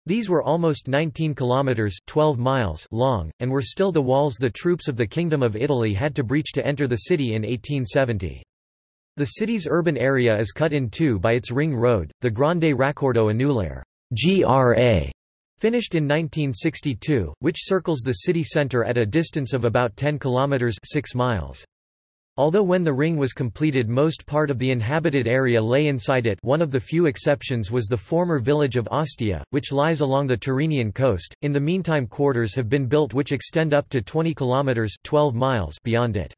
These were almost 19 kilometers (12 miles) long, and were still the walls the troops of the Kingdom of Italy had to breach to enter the city in 1870. The city's urban area is cut in two by its ring road, the Grande Raccordo Anulare (GRA), finished in 1962, which circles the city center at a distance of about 10 kilometers (6 miles). Although when the ring was completed most part of the inhabited area lay inside it, one of the few exceptions was the former village of Ostia, which lies along the Tyrrhenian coast. In the meantime, quarters have been built which extend up to 20 kilometers (12 miles) beyond it.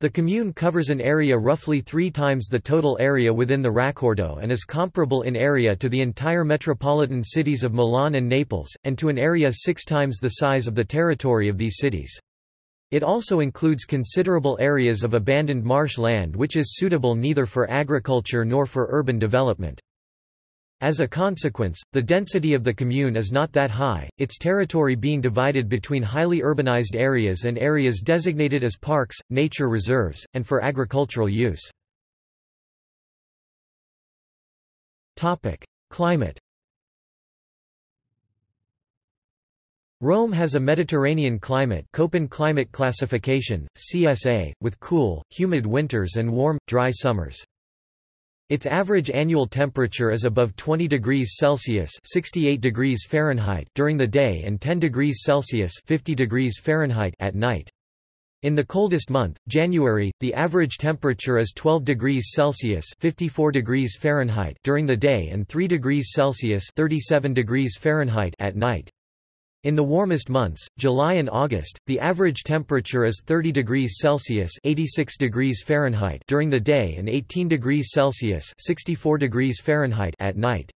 The commune covers an area roughly 3 times the total area within the Raccordo and is comparable in area to the entire metropolitan cities of Milan and Naples, and to an area 6 times the size of the territory of these cities. It also includes considerable areas of abandoned marsh land which is suitable neither for agriculture nor for urban development. As a consequence, the density of the commune is not that high, its territory being divided between highly urbanized areas and areas designated as parks, nature reserves, and for agricultural use. Climate. Rome has a Mediterranean climate, Köppen climate classification (CSA), with cool, humid winters and warm, dry summers. Its average annual temperature is above 20 degrees Celsius (68 degrees Fahrenheit) during the day and 10 degrees Celsius (50 degrees Fahrenheit) at night. In the coldest month, January, the average temperature is 12 degrees Celsius (54 degrees Fahrenheit) during the day and 3 degrees Celsius (37 degrees Fahrenheit) at night. In the warmest months, July and August, the average temperature is 30 degrees Celsius (86 degrees Fahrenheit) during the day and 18 degrees Celsius (64 degrees Fahrenheit) at night.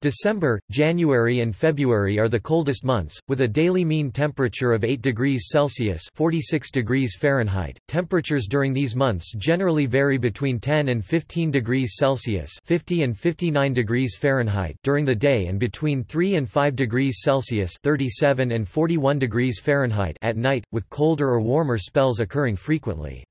December, January and February are the coldest months, with a daily mean temperature of 8 degrees Celsius (46 degrees Fahrenheit). Temperatures during these months generally vary between 10 and 15 degrees Celsius (50 and 59 degrees Fahrenheit) during the day and between 3 and 5 degrees Celsius (37 and 41 degrees Fahrenheit) at night, with colder or warmer spells occurring frequently.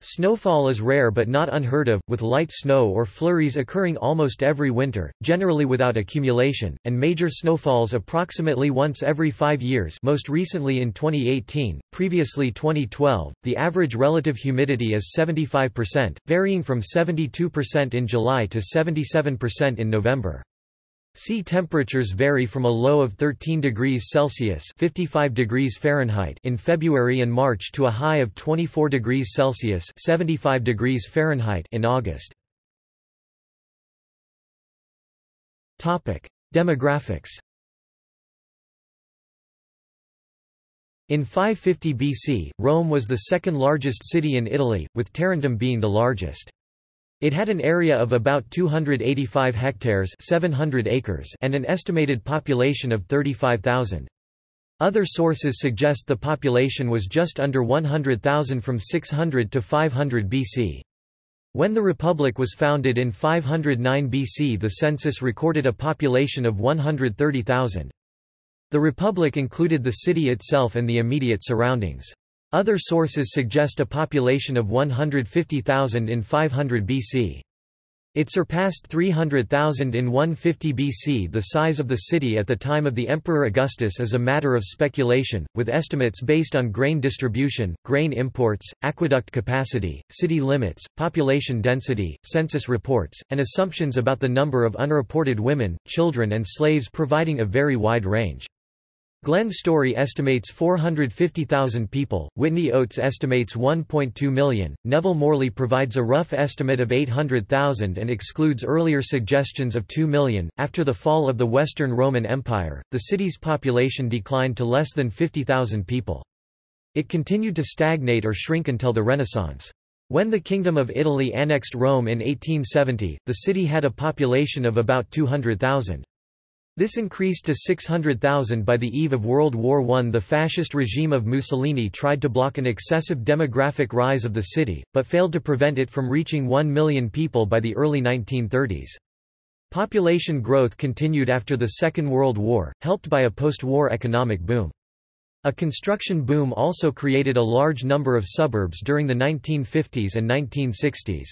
Snowfall is rare but not unheard of, with light snow or flurries occurring almost every winter, generally without accumulation, and major snowfalls approximately once every 5 years, most recently in 2018, previously 2012. The average relative humidity is 75%, varying from 72% in July to 77% in November. Sea temperatures vary from a low of 13 degrees Celsius (55 degrees Fahrenheit) in February and March to a high of 24 degrees Celsius (75 degrees Fahrenheit) in August. Topic: Demographics. In 550 BC, Rome was the second largest city in Italy, with Tarentum being the largest. It had an area of about 285 hectares (700 acres) and an estimated population of 35,000. Other sources suggest the population was just under 100,000 from 600 to 500 BC. When the Republic was founded in 509 BC, the census recorded a population of 130,000. The Republic included the city itself and the immediate surroundings. Other sources suggest a population of 150,000 in 500 BC. It surpassed 300,000 in 150 BC. The size of the city at the time of the Emperor Augustus is a matter of speculation, with estimates based on grain distribution, grain imports, aqueduct capacity, city limits, population density, census reports, and assumptions about the number of unreported women, children, and slaves, providing a very wide range. Glenn Story estimates 450,000 people, Whitney Oates estimates 1.2 million, Neville Morley provides a rough estimate of 800,000 and excludes earlier suggestions of 2 million. After the fall of the Western Roman Empire, the city's population declined to less than 50,000 people. It continued to stagnate or shrink until the Renaissance. When the Kingdom of Italy annexed Rome in 1870, the city had a population of about 200,000. This increased to 600,000 by the eve of World War I. The fascist regime of Mussolini tried to block an excessive demographic rise of the city, but failed to prevent it from reaching 1 million people by the early 1930s. Population growth continued after the Second World War, helped by a post-war economic boom. A construction boom also created a large number of suburbs during the 1950s and 1960s.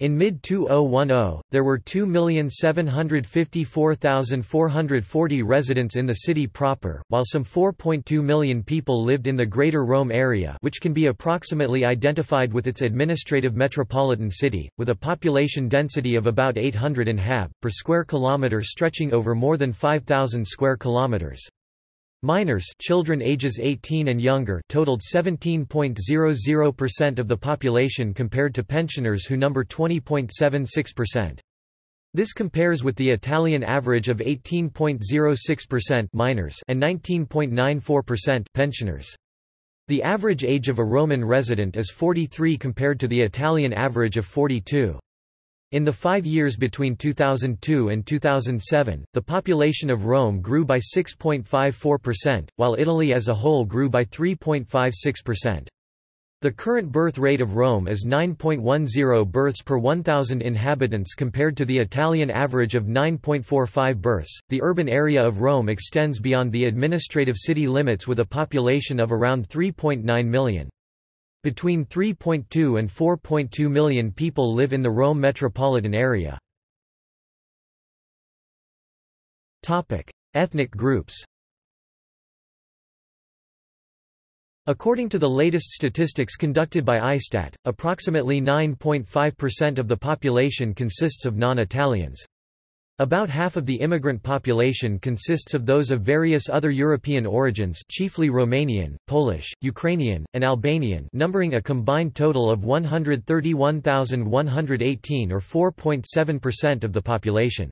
In mid-2010, there were 2,754,440 residents in the city proper, while some 4.2 million people lived in the Greater Rome area, which can be approximately identified with its administrative metropolitan city, with a population density of about 800 inhabitants per square kilometer stretching over more than 5,000 square kilometers. Minors, children ages 18 and younger, totaled 17.00% of the population compared to pensioners who number 20.76%. This compares with the Italian average of 18.06% minors and 19.94% pensioners. The average age of a Roman resident is 43 compared to the Italian average of 42. In the 5 years between 2002 and 2007, the population of Rome grew by 6.54%, while Italy as a whole grew by 3.56%. The current birth rate of Rome is 9.10 births per 1,000 inhabitants compared to the Italian average of 9.45 births. The urban area of Rome extends beyond the administrative city limits with a population of around 3.9 million. Between 3.2 and 4.2 million people live in the Rome metropolitan area. Ethnic groups. According to the latest statistics conducted by ISTAT, approximately 9.5% of the population consists of non-Italians. About half of the immigrant population consists of those of various other European origins, chiefly Romanian, Polish, Ukrainian, and Albanian, numbering a combined total of 131,118 or 4.7% of the population.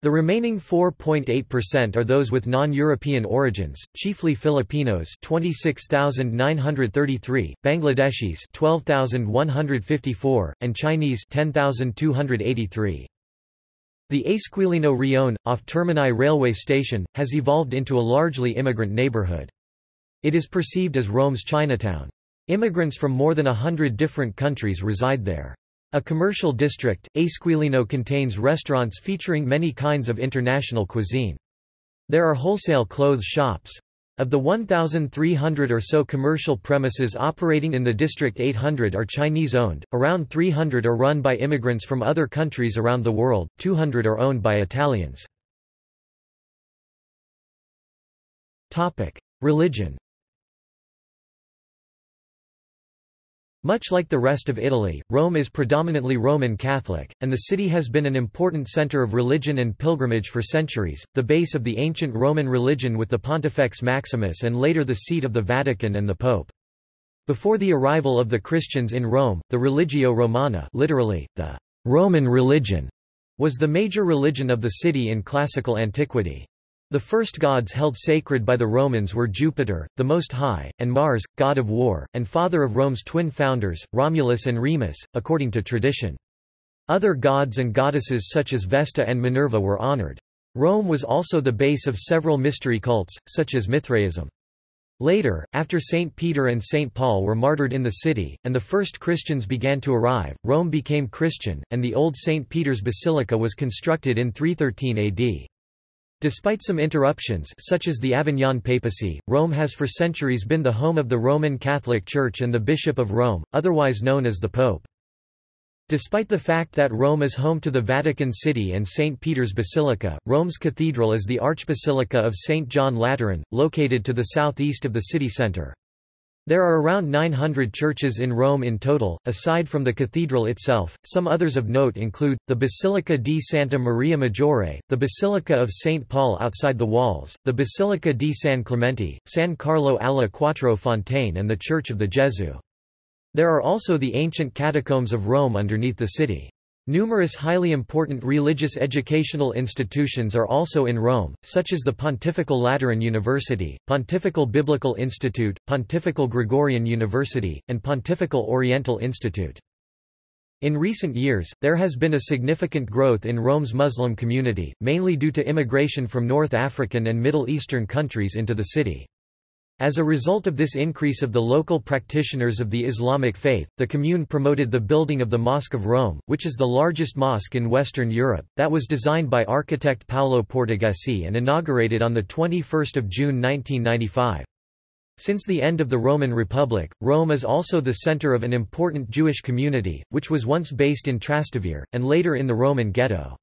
The remaining 4.8% are those with non-European origins, chiefly Filipinos 26,933, Bangladeshis 12,154, and Chinese 10,283. The Esquilino Rione, off Termini railway station, has evolved into a largely immigrant neighborhood. It is perceived as Rome's Chinatown. Immigrants from more than 100 different countries reside there. A commercial district, Esquilino contains restaurants featuring many kinds of international cuisine. There are wholesale clothes shops. Of the 1,300 or so commercial premises operating in the district, 800 are Chinese-owned, around 300 are run by immigrants from other countries around the world, 200 are owned by Italians. Religion. Much like the rest of Italy, Rome is predominantly Roman Catholic, and the city has been an important center of religion and pilgrimage for centuries, the base of the ancient Roman religion with the Pontifex Maximus and later the seat of the Vatican and the Pope. Before the arrival of the Christians in Rome, the Religio Romana, literally, the Roman religion, was the major religion of the city in classical antiquity. The first gods held sacred by the Romans were Jupiter, the Most High, and Mars, god of war, and father of Rome's twin founders, Romulus and Remus, according to tradition. Other gods and goddesses such as Vesta and Minerva were honored. Rome was also the base of several mystery cults, such as Mithraism. Later, after St. Peter and St. Paul were martyred in the city, and the first Christians began to arrive, Rome became Christian, and the old St. Peter's Basilica was constructed in 313 AD. Despite some interruptions, such as the Avignon Papacy, Rome has for centuries been the home of the Roman Catholic Church and the Bishop of Rome, otherwise known as the Pope. Despite the fact that Rome is home to the Vatican City and St. Peter's Basilica, Rome's cathedral is the Archbasilica of St. John Lateran, located to the southeast of the city centre. There are around 900 churches in Rome in total, aside from the cathedral itself. Some others of note include the Basilica di Santa Maria Maggiore, the Basilica of St. Paul outside the walls, the Basilica di San Clemente, San Carlo alla Quattro Fontane, and the Church of the Gesù. There are also the ancient catacombs of Rome underneath the city. Numerous highly important religious educational institutions are also in Rome, such as the Pontifical Lateran University, Pontifical Biblical Institute, Pontifical Gregorian University, and Pontifical Oriental Institute. In recent years, there has been a significant growth in Rome's Muslim community, mainly due to immigration from North African and Middle Eastern countries into the city. As a result of this increase of the local practitioners of the Islamic faith, the commune promoted the building of the Mosque of Rome, which is the largest mosque in Western Europe, that was designed by architect Paolo Portoghesi and inaugurated on 21 June 1995. Since the end of the Roman Republic, Rome is also the center of an important Jewish community, which was once based in Trastevere, and later in the Roman ghetto.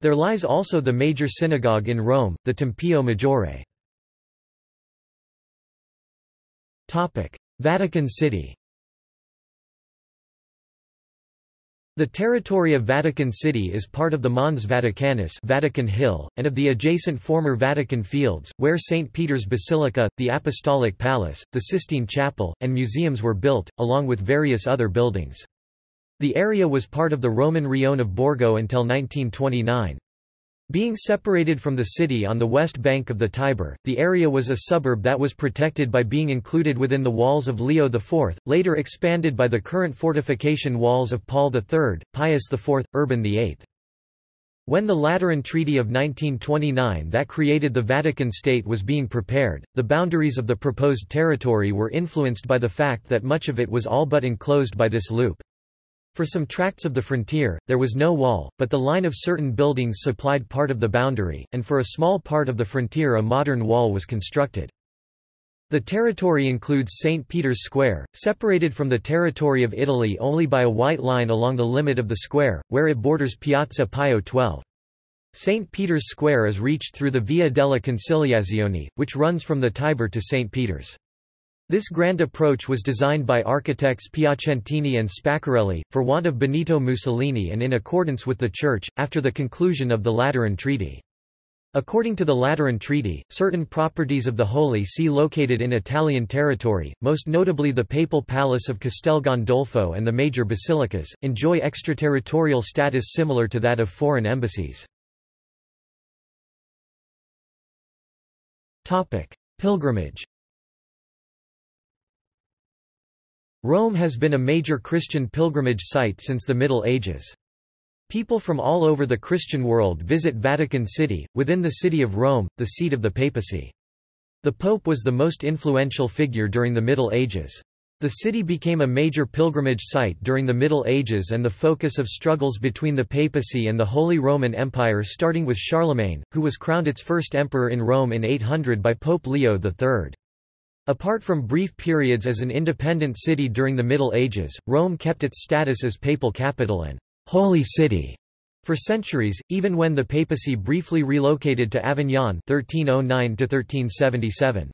There lies also the major synagogue in Rome, the Tempio Maggiore. Vatican City. The territory of Vatican City is part of the Mons Vaticanus, Vatican Hill, and of the adjacent former Vatican Fields, where St. Peter's Basilica, the Apostolic Palace, the Sistine Chapel, and museums were built, along with various other buildings. The area was part of the Roman Rione of Borgo until 1929. Being separated from the city on the west bank of the Tiber, the area was a suburb that was protected by being included within the walls of Leo IV, later expanded by the current fortification walls of Paul III, Pius IV, Urban VIII. When the Lateran Treaty of 1929 that created the Vatican State was being prepared, the boundaries of the proposed territory were influenced by the fact that much of it was all but enclosed by this loop. For some tracts of the frontier, there was no wall, but the line of certain buildings supplied part of the boundary, and for a small part of the frontier a modern wall was constructed. The territory includes St. Peter's Square, separated from the territory of Italy only by a white line along the limit of the square, where it borders Piazza Pio XII. St. Peter's Square is reached through the Via della Conciliazione, which runs from the Tiber to St. Peter's. This grand approach was designed by architects Piacentini and Spaccarelli, for want of Benito Mussolini and in accordance with the Church, after the conclusion of the Lateran Treaty. According to the Lateran Treaty, certain properties of the Holy See located in Italian territory, most notably the Papal Palace of Castel Gandolfo and the major basilicas, enjoy extraterritorial status similar to that of foreign embassies. Pilgrimage. Rome has been a major Christian pilgrimage site since the Middle Ages. People from all over the Christian world visit Vatican City, within the city of Rome, the seat of the papacy. The Pope was the most influential figure during the Middle Ages. The city became a major pilgrimage site during the Middle Ages and the focus of struggles between the papacy and the Holy Roman Empire, starting with Charlemagne, who was crowned its first emperor in Rome in 800 by Pope Leo III. Apart from brief periods as an independent city during the Middle Ages, Rome kept its status as papal capital and «holy city» for centuries, even when the papacy briefly relocated to Avignon 1309–1377.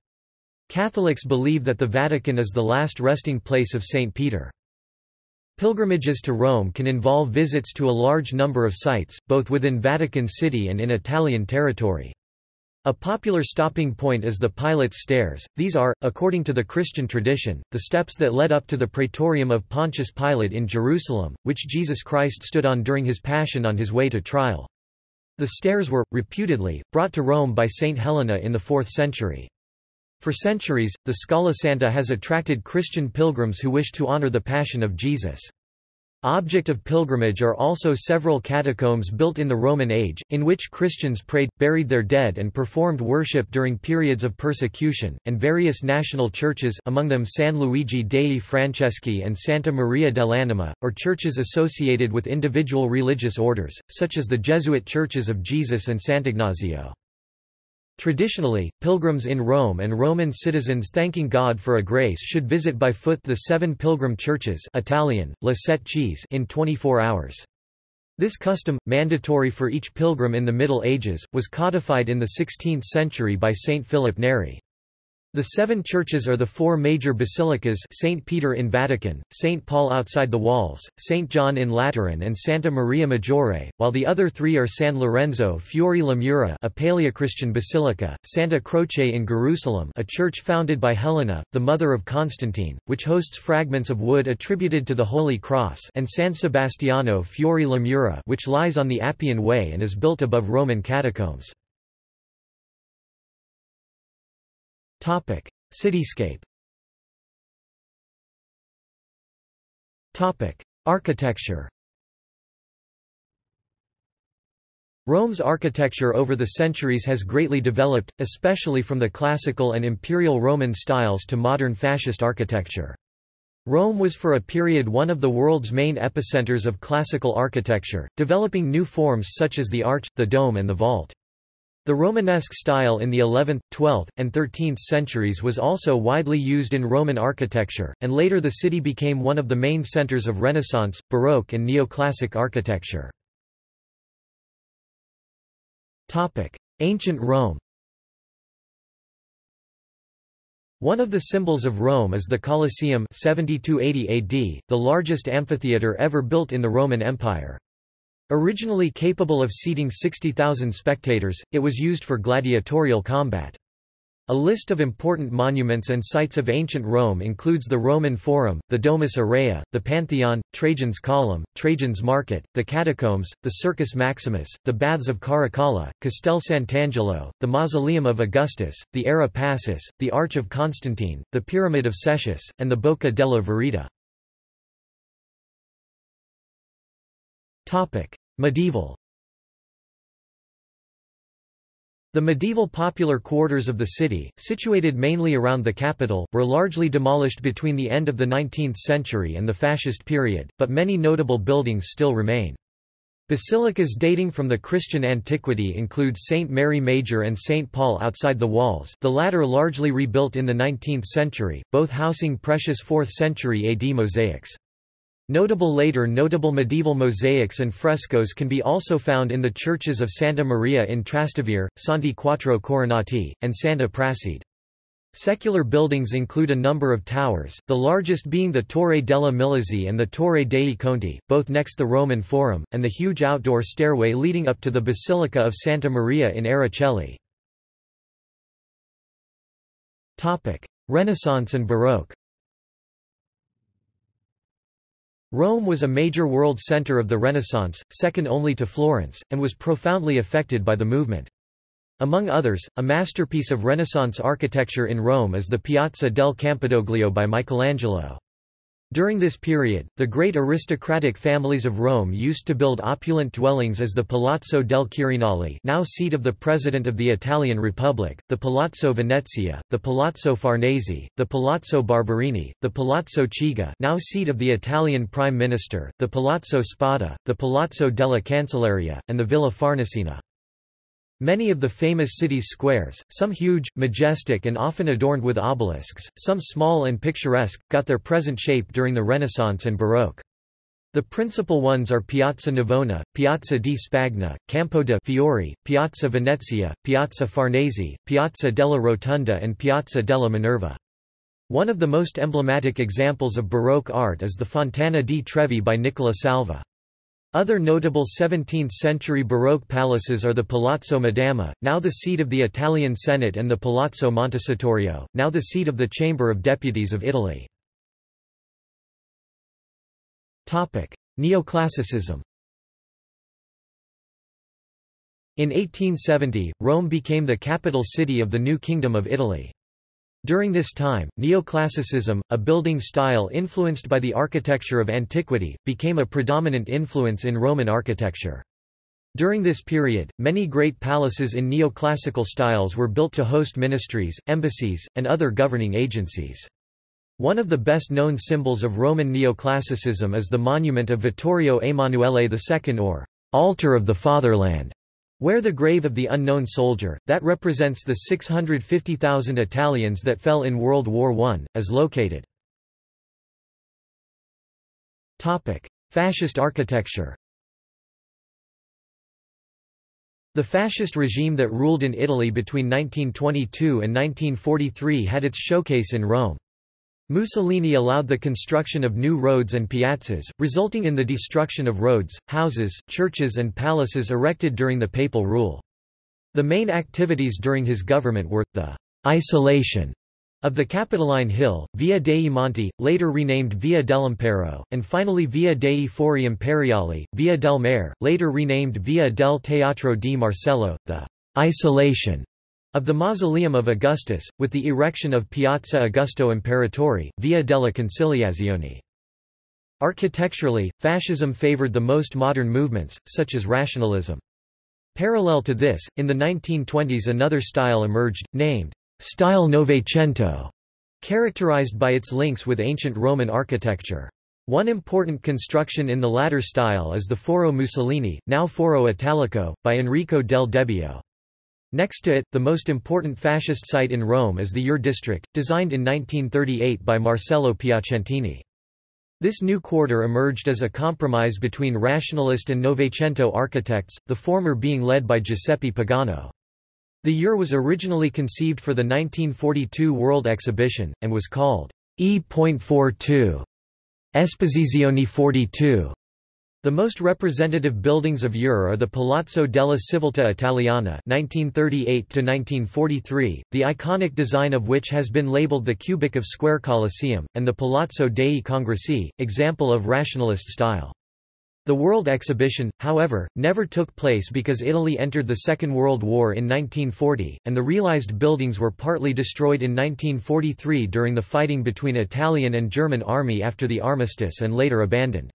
Catholics believe that the Vatican is the last resting place of St. Peter. Pilgrimages to Rome can involve visits to a large number of sites, both within Vatican City and in Italian territory. A popular stopping point is the Pilate's Stairs. These are, according to the Christian tradition, the steps that led up to the Praetorium of Pontius Pilate in Jerusalem, which Jesus Christ stood on during his passion on his way to trial. The stairs were, reputedly, brought to Rome by St. Helena in the 4th century. For centuries, the Scala Santa has attracted Christian pilgrims who wish to honor the passion of Jesus. Object of pilgrimage are also several catacombs built in the Roman age, in which Christians prayed, buried their dead and performed worship during periods of persecution, and various national churches, among them San Luigi dei Franceschi and Santa Maria dell'Anima, or churches associated with individual religious orders, such as the Jesuit Churches of Jesus and Sant'Ignazio. Traditionally, pilgrims in Rome and Roman citizens thanking God for a grace should visit by foot the 7 pilgrim churches Italian, Le Sette Chiese, in 24 hours. This custom, mandatory for each pilgrim in the Middle Ages, was codified in the 16th century by Saint Philip Neri. The seven churches are the four major basilicas: St. Peter in Vatican, St. Paul outside the walls, St. John in Lateran, and Santa Maria Maggiore, while the other three are San Lorenzo Fiori La Mura, a Paleochristian basilica, Santa Croce in Jerusalem, a church founded by Helena, the mother of Constantine, which hosts fragments of wood attributed to the Holy Cross, and San Sebastiano Fiori La Mura, which lies on the Appian Way and is built above Roman catacombs. Cityscape. Architecture. Rome's architecture over the centuries has greatly developed, especially from the classical and imperial Roman styles to modern fascist architecture. Rome was for a period one of the world's main epicenters of classical architecture, developing new forms such as the arch, the dome, and the vault. The Romanesque style in the 11th, 12th, and 13th centuries was also widely used in Roman architecture, and later the city became one of the main centers of Renaissance, Baroque, and Neoclassic architecture. Ancient Rome. One of the symbols of Rome is the Colosseum 7280 AD, the largest amphitheatre ever built in the Roman Empire. Originally capable of seating 60,000 spectators, it was used for gladiatorial combat. A list of important monuments and sites of ancient Rome includes the Roman Forum, the Domus Aurea, the Pantheon, Trajan's Column, Trajan's Market, the Catacombs, the Circus Maximus, the Baths of Caracalla, Castel Sant'Angelo, the Mausoleum of Augustus, the Ara Passus, the Arch of Constantine, the Pyramid of Cestius, and the Bocca della Verita. Medieval. The medieval popular quarters of the city, situated mainly around the capital, were largely demolished between the end of the 19th century and the fascist period, but many notable buildings still remain. Basilicas dating from the Christian antiquity include St. Mary Major and St. Paul outside the walls, the latter largely rebuilt in the 19th century, both housing precious 4th century AD mosaics. Notable medieval mosaics and frescoes can be also found in the churches of Santa Maria in Trastevere, Santi Quattro Coronati, and Santa Praside. Secular buildings include a number of towers, the largest being the Torre della Milizzi and the Torre dei Conti, both next the Roman Forum, and the huge outdoor stairway leading up to the Basilica of Santa Maria in Araceli. Renaissance and Baroque. Rome was a major world center of the Renaissance, second only to Florence, and was profoundly affected by the movement. Among others, a masterpiece of Renaissance architecture in Rome is the Piazza del Campidoglio by Michelangelo. During this period, the great aristocratic families of Rome used to build opulent dwellings as the Palazzo del Quirinale, now seat of the President of the Italian Republic, the Palazzo Venezia, the Palazzo Farnese, the Palazzo Barberini, the Palazzo Chiga, now seat of the Italian Prime Minister, the Palazzo Spada, the Palazzo della Cancelleria, and the Villa Farnesina. Many of the famous city's squares, some huge, majestic and often adorned with obelisks, some small and picturesque, got their present shape during the Renaissance and Baroque. The principal ones are Piazza Navona, Piazza di Spagna, Campo de' Fiori, Piazza Venezia, Piazza Farnese, Piazza della Rotunda and Piazza della Minerva. One of the most emblematic examples of Baroque art is the Fontana di Trevi by Nicola Salva. Other notable 17th-century Baroque palaces are the Palazzo Madama, now the seat of the Italian Senate, and the Palazzo Montecitorio, now the seat of the Chamber of Deputies of Italy. Neoclassicism. In 1870, Rome became the capital city of the new Kingdom of Italy. During this time, neoclassicism, a building style influenced by the architecture of antiquity, became a predominant influence in Roman architecture. During this period, many great palaces in neoclassical styles were built to host ministries, embassies, and other governing agencies. One of the best-known symbols of Roman neoclassicism is the monument of Vittorio Emanuele II, or Altar of the Fatherland, where the grave of the unknown soldier, that represents the 650,000 Italians that fell in World War I, is located. Fascist architecture. The fascist regime that ruled in Italy between 1922 and 1943 had its showcase in Rome. Mussolini allowed the construction of new roads and piazzas, resulting in the destruction of roads, houses, churches and palaces erected during the papal rule. The main activities during his government were, the isolation of the Capitoline Hill, Via dei Monti, later renamed Via dell'Impero, and finally Via dei Fori Imperiali, Via del Mare, later renamed Via del Teatro di Marcello, the isolation of the Mausoleum of Augustus, with the erection of Piazza Augusto Imperatori, Via della Conciliazione. Architecturally, fascism favored the most modern movements, such as rationalism. Parallel to this, in the 1920s another style emerged, named Style Novecento, characterized by its links with ancient Roman architecture. One important construction in the latter style is the Foro Mussolini, now Foro Italico, by Enrico del Debbio. Next to it, the most important fascist site in Rome is the Your District, designed in 1938 by Marcello Piacentini. This new quarter emerged as a compromise between rationalist and Novecento architects, the former being led by Giuseppe Pagano. The Your was originally conceived for the 1942 World Exhibition, and was called E.42 Esposizione 42. The most representative buildings of Your are the Palazzo della Civiltà Italiana (1938–1943), the iconic design of which has been labeled the cubic of square Colosseum, and the Palazzo dei Congressi, example of rationalist style. The World Exhibition, however, never took place because Italy entered the Second World War in 1940, and the realized buildings were partly destroyed in 1943 during the fighting between Italian and German army after the armistice and later abandoned.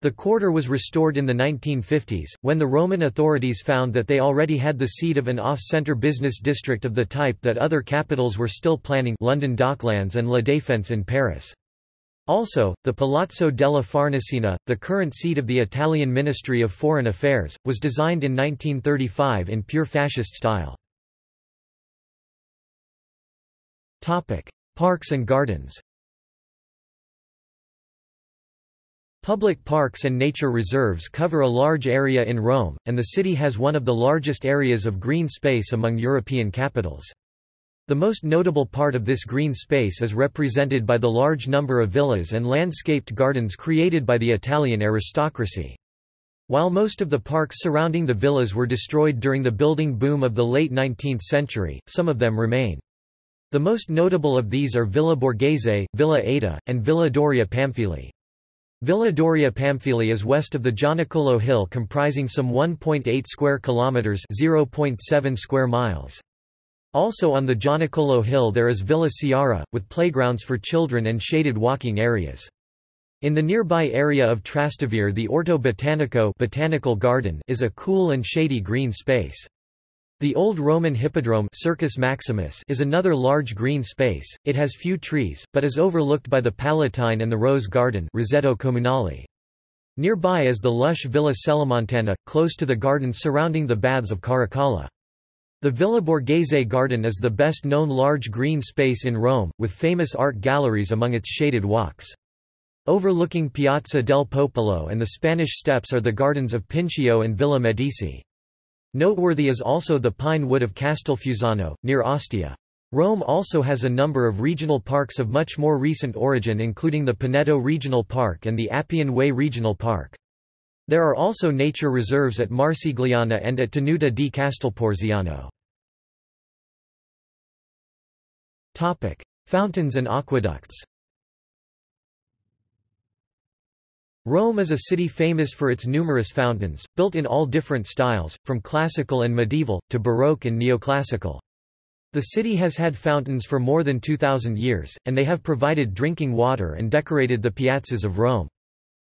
The quarter was restored in the 1950s, when the Roman authorities found that they already had the seat of an off-center business district of the type that other capitals were still planning, London Docklands and La Défense in Paris. Also, the Palazzo della Farnesina, the current seat of the Italian Ministry of Foreign Affairs, was designed in 1935 in pure fascist style. Topic: Parks and gardens. Public parks and nature reserves cover a large area in Rome, and the city has one of the largest areas of green space among European capitals. The most notable part of this green space is represented by the large number of villas and landscaped gardens created by the Italian aristocracy. While most of the parks surrounding the villas were destroyed during the building boom of the late 19th century, some of them remain. The most notable of these are Villa Borghese, Villa Ada, and Villa Doria Pamphili. Villa Doria Pamphili is west of the Gianicolo Hill, comprising some 1.8 square kilometers (0.7 square miles). Also on the Gianicolo Hill there is Villa Ciara, with playgrounds for children and shaded walking areas. In the nearby area of Trastevere the Orto Botanico Botanical Garden is a cool and shady green space. The old Roman hippodrome Circus Maximus is another large green space. It has few trees, but is overlooked by the Palatine and the Rose Garden Roseto Comunale. Nearby is the lush Villa Celimontana, close to the garden surrounding the baths of Caracalla. The Villa Borghese Garden is the best-known large green space in Rome, with famous art galleries among its shaded walks. Overlooking Piazza del Popolo and the Spanish Steps are the gardens of Pincio and Villa Medici. Noteworthy is also the pine wood of Castelfusano, near Ostia. Rome also has a number of regional parks of much more recent origin, including the Pineto Regional Park and the Appian Way Regional Park. There are also nature reserves at Marsigliana and at Tenuta di Castelporziano. Fountains and aqueducts. Rome is a city famous for its numerous fountains, built in all different styles, from classical and medieval, to Baroque and neoclassical. The city has had fountains for more than 2,000 years, and they have provided drinking water and decorated the piazzas of Rome.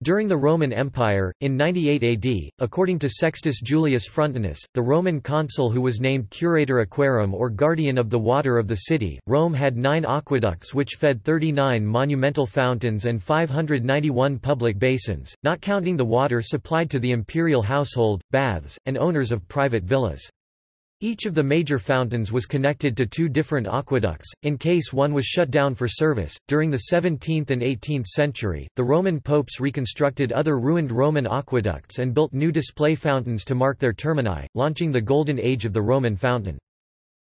During the Roman Empire, in 98 AD, according to Sextus Julius Frontinus, the Roman consul who was named curator aquarum or guardian of the water of the city, Rome had 9 aqueducts which fed 39 monumental fountains and 591 public basins, not counting the water supplied to the imperial household, baths, and owners of private villas. Each of the major fountains was connected to two different aqueducts, in case one was shut down for service. During the 17th and 18th century, the Roman popes reconstructed other ruined Roman aqueducts and built new display fountains to mark their termini, launching the golden age of the Roman fountain.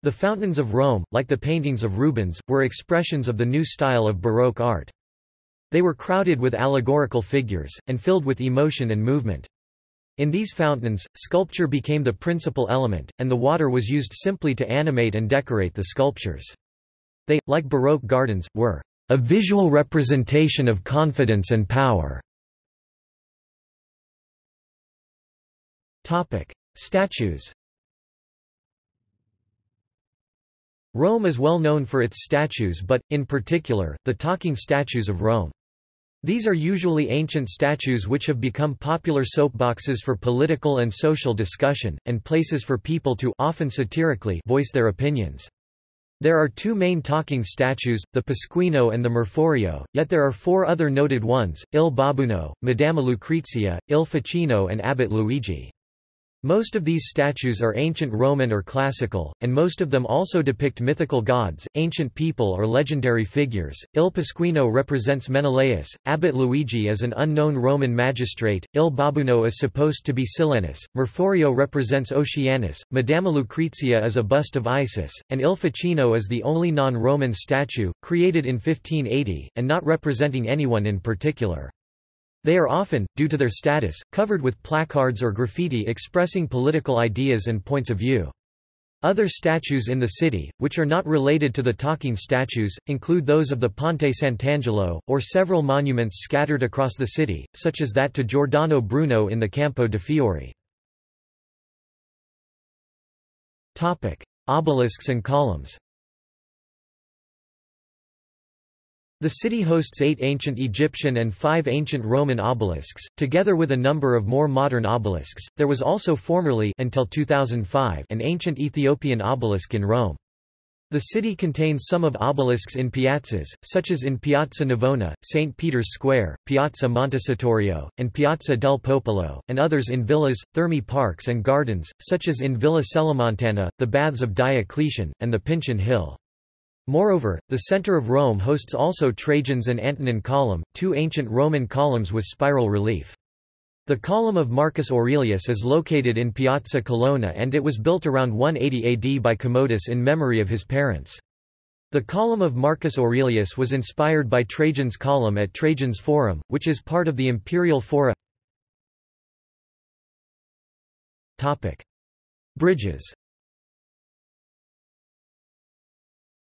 The fountains of Rome, like the paintings of Rubens, were expressions of the new style of Baroque art. They were crowded with allegorical figures, and filled with emotion and movement. In these fountains, sculpture became the principal element, and the water was used simply to animate and decorate the sculptures. They, like Baroque gardens, were a visual representation of confidence and power. Statues. Rome is well known for its statues but, in particular, the talking statues of Rome. These are usually ancient statues which have become popular soapboxes for political and social discussion, and places for people to, often satirically, voice their opinions. There are two main talking statues, the Pasquino and the Merforio, yet there are four other noted ones, Il Babuino, Madama Lucrezia, Il Ficino and Abbot Luigi. Most of these statues are ancient Roman or classical, and most of them also depict mythical gods, ancient people or legendary figures. Il Pasquino represents Menelaus, Abbot Luigi is an unknown Roman magistrate, Il Babuino is supposed to be Silenus, Merforio represents Oceanus, Madama Lucrezia is a bust of Isis, and Il Ficino is the only non-Roman statue, created in 1580, and not representing anyone in particular. They are often, due to their status, covered with placards or graffiti expressing political ideas and points of view. Other statues in the city, which are not related to the talking statues, include those of the Ponte Sant'Angelo, or several monuments scattered across the city, such as that to Giordano Bruno in the Campo de' Fiori. Obelisks and columns. The city hosts 8 ancient Egyptian and 5 ancient Roman obelisks, together with a number of more modern obelisks. There was also formerly, until 2005, an ancient Ethiopian obelisk in Rome. The city contains some of obelisks in piazzas, such as in Piazza Navona, St. Peter's Square, Piazza Montecitorio, and Piazza del Popolo, and others in villas, thermi parks and gardens, such as in Villa Celimontana, the Baths of Diocletian, and the Pincian Hill. Moreover, the center of Rome hosts also Trajan's and Antonin Column, 2 ancient Roman columns with spiral relief. The Column of Marcus Aurelius is located in Piazza Colonna and it was built around 180 AD by Commodus in memory of his parents. The Column of Marcus Aurelius was inspired by Trajan's column at Trajan's Forum, which is part of the Imperial Fora. Bridges.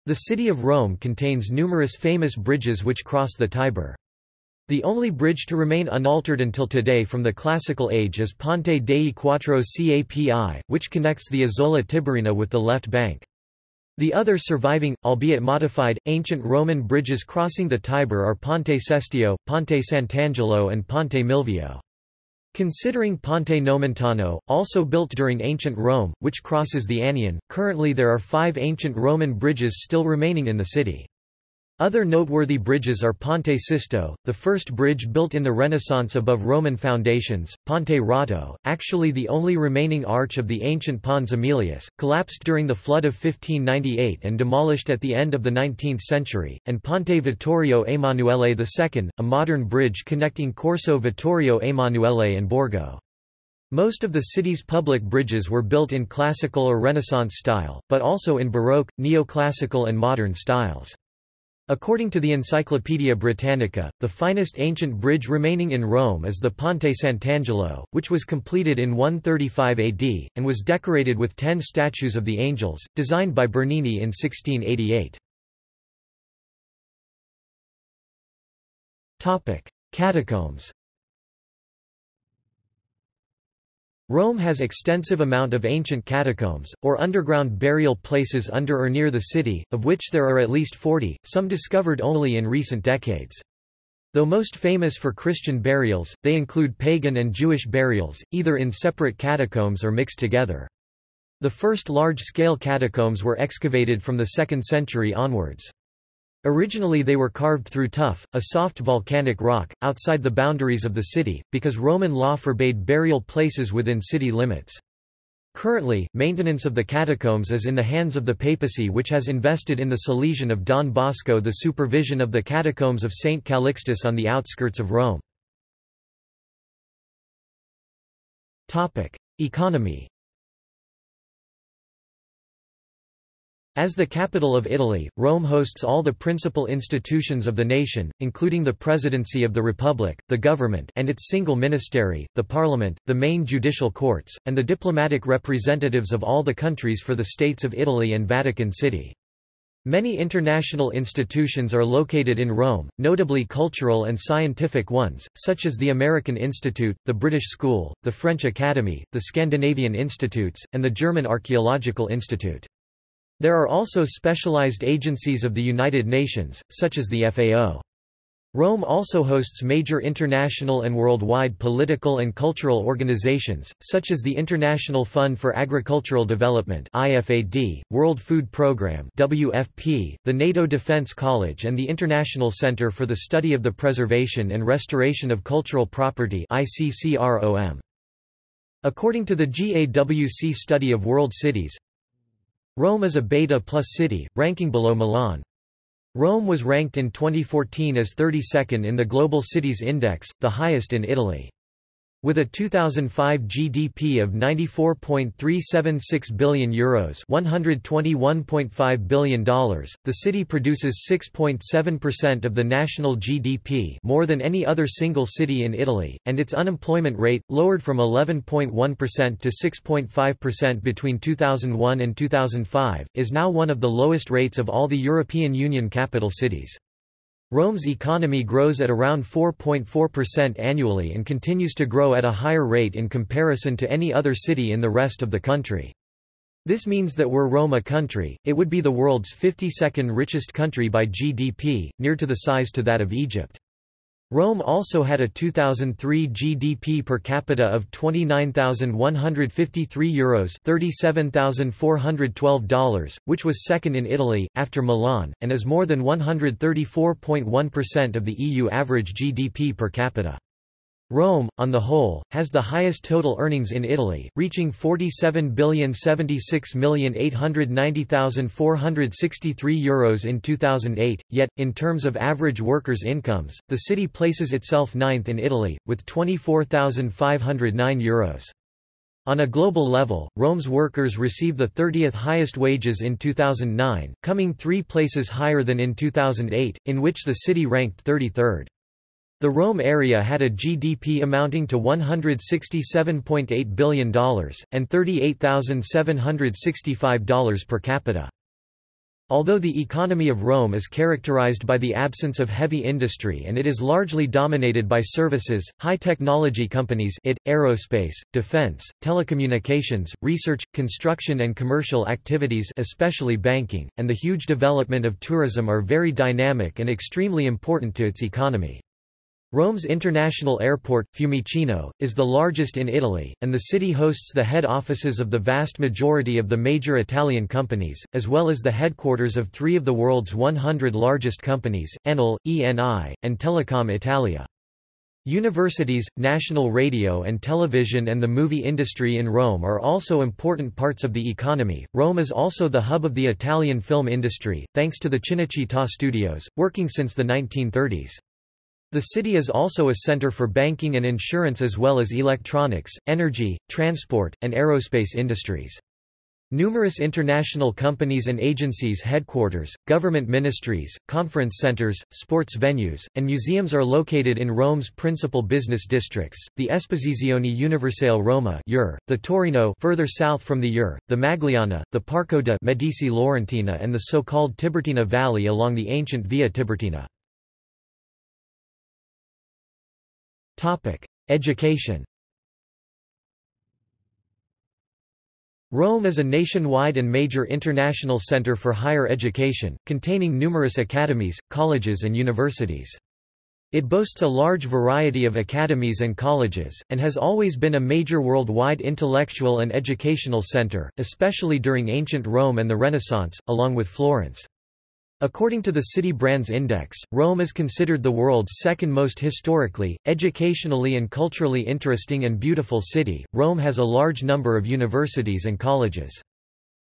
The city of Rome contains numerous famous bridges which cross the Tiber. The only bridge to remain unaltered until today from the Classical Age is Ponte dei Quattro Capi, which connects the Isola Tiberina with the left bank. The other surviving, albeit modified, ancient Roman bridges crossing the Tiber are Ponte Sestio, Ponte Sant'Angelo and Ponte Milvio. Considering Ponte Nomentano, also built during ancient Rome, which crosses the Aniene, currently there are 5 ancient Roman bridges still remaining in the city. Other noteworthy bridges are Ponte Sisto, the first bridge built in the Renaissance above Roman foundations, Ponte Rotto, actually the only remaining arch of the ancient Pons Aemilius, collapsed during the flood of 1598 and demolished at the end of the 19th century, and Ponte Vittorio Emanuele II, a modern bridge connecting Corso Vittorio Emanuele and Borgo. Most of the city's public bridges were built in classical or Renaissance style, but also in Baroque, neoclassical and modern styles. According to the Encyclopaedia Britannica, the finest ancient bridge remaining in Rome is the Ponte Sant'Angelo, which was completed in 135 AD, and was decorated with 10 statues of the angels, designed by Bernini in 1688. Catacombs. Rome has extensive amount of ancient catacombs, or underground burial places under or near the city, of which there are at least 40, some discovered only in recent decades. Though most famous for Christian burials, they include pagan and Jewish burials, either in separate catacombs or mixed together. The first large-scale catacombs were excavated from the 2nd century onwards. Originally they were carved through tuff, a soft volcanic rock, outside the boundaries of the city, because Roman law forbade burial places within city limits. Currently, maintenance of the catacombs is in the hands of the papacy, which has invested in the Salesian of Don Bosco the supervision of the catacombs of St. Calixtus on the outskirts of Rome. Economy. As the capital of Italy, Rome hosts all the principal institutions of the nation, including the presidency of the Republic, the government and its single ministry, the parliament, the main judicial courts, and the diplomatic representatives of all the countries for the states of Italy and Vatican City. Many international institutions are located in Rome, notably cultural and scientific ones, such as the American Institute, the British School, the French Academy, the Scandinavian Institutes, and the German Archaeological Institute. There are also specialized agencies of the United Nations, such as the FAO. Rome also hosts major international and worldwide political and cultural organizations, such as the International Fund for Agricultural Development (IFAD), World Food Programme (WFP), the NATO Defense College and the International Center for the Study of the Preservation and Restoration of Cultural Property (ICCROM). According to the GAWC study of world cities, Rome is a beta plus city, ranking below Milan. Rome was ranked in 2014 as 32nd in the Global Cities Index, the highest in Italy. With a 2005 GDP of €94.376 billion, $121.5 billion, the city produces 6.7% of the national GDP, more than any other single city in Italy, and its unemployment rate, lowered from 11.1% to 6.5% between 2001 and 2005, is now one of the lowest rates of all the European Union capital cities. Rome's economy grows at around 4.4% annually and continues to grow at a higher rate in comparison to any other city in the rest of the country. This means that were Rome a country, it would be the world's 52nd richest country by GDP, near to the size to that of Egypt. Rome also had a 2003 GDP per capita of €29,153 $37,412, which was second in Italy, after Milan, and is more than 134.1% of the EU average GDP per capita. Rome, on the whole, has the highest total earnings in Italy, reaching €47,076,890,463 in 2008, yet, in terms of average workers' incomes, the city places itself ninth in Italy, with €24,509. On a global level, Rome's workers receive the 30th highest wages in 2009, coming 3 places higher than in 2008, in which the city ranked 33rd. The Rome area had a GDP amounting to $167.8 billion, and $38,765 per capita. Although the economy of Rome is characterized by the absence of heavy industry and it is largely dominated by services, high technology companies aerospace, defense, telecommunications, research, construction and commercial activities especially banking, and the huge development of tourism are very dynamic and extremely important to its economy. Rome's international airport, Fiumicino, is the largest in Italy, and the city hosts the head offices of the vast majority of the major Italian companies, as well as the headquarters of 3 of the world's 100 largest companies, Enel, Eni, and Telecom Italia. Universities, national radio and television, and the movie industry in Rome are also important parts of the economy. Rome is also the hub of the Italian film industry, thanks to the Cinecittà studios, working since the 1930s. The city is also a center for banking and insurance as well as electronics, energy, transport, and aerospace industries. Numerous international companies and agencies' headquarters, government ministries, conference centers, sports venues, and museums are located in Rome's principal business districts, the Esposizione Universale Roma the Torino further south from the the Magliana, the Parco de' Medici Laurentina and the so-called Tiburtina Valley along the ancient Via Tiburtina. Education. Rome is a nationwide and major international center for higher education, containing numerous academies, colleges and universities. It boasts a large variety of academies and colleges, and has always been a major worldwide intellectual and educational center, especially during ancient Rome and the Renaissance, along with Florence. According to the City Brands Index, Rome is considered the world's second most historically, educationally, and culturally interesting and beautiful city. Rome has a large number of universities and colleges.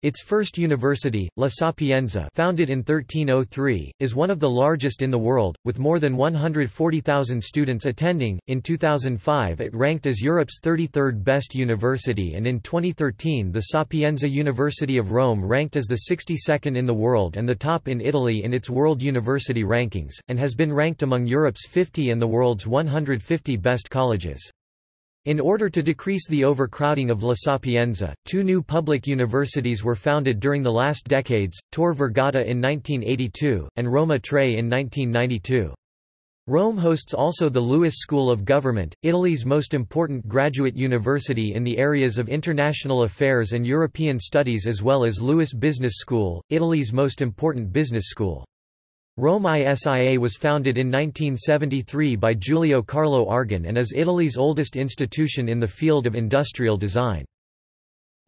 Its first university, La Sapienza, founded in 1303, is one of the largest in the world, with more than 140,000 students attending. In 2005, it ranked as Europe's 33rd best university, and in 2013, the Sapienza University of Rome ranked as the 62nd in the world and the top in Italy in its World University Rankings, and has been ranked among Europe's 50 and the world's 150 best colleges. In order to decrease the overcrowding of La Sapienza, two new public universities were founded during the last decades, Tor Vergata in 1982, and Roma Tre in 1992. Rome hosts also the Lewis School of Government, Italy's most important graduate university in the areas of international affairs and European studies, as well as Lewis Business School, Italy's most important business school. Rome ISIA was founded in 1973 by Giulio Carlo Argan and is Italy's oldest institution in the field of industrial design.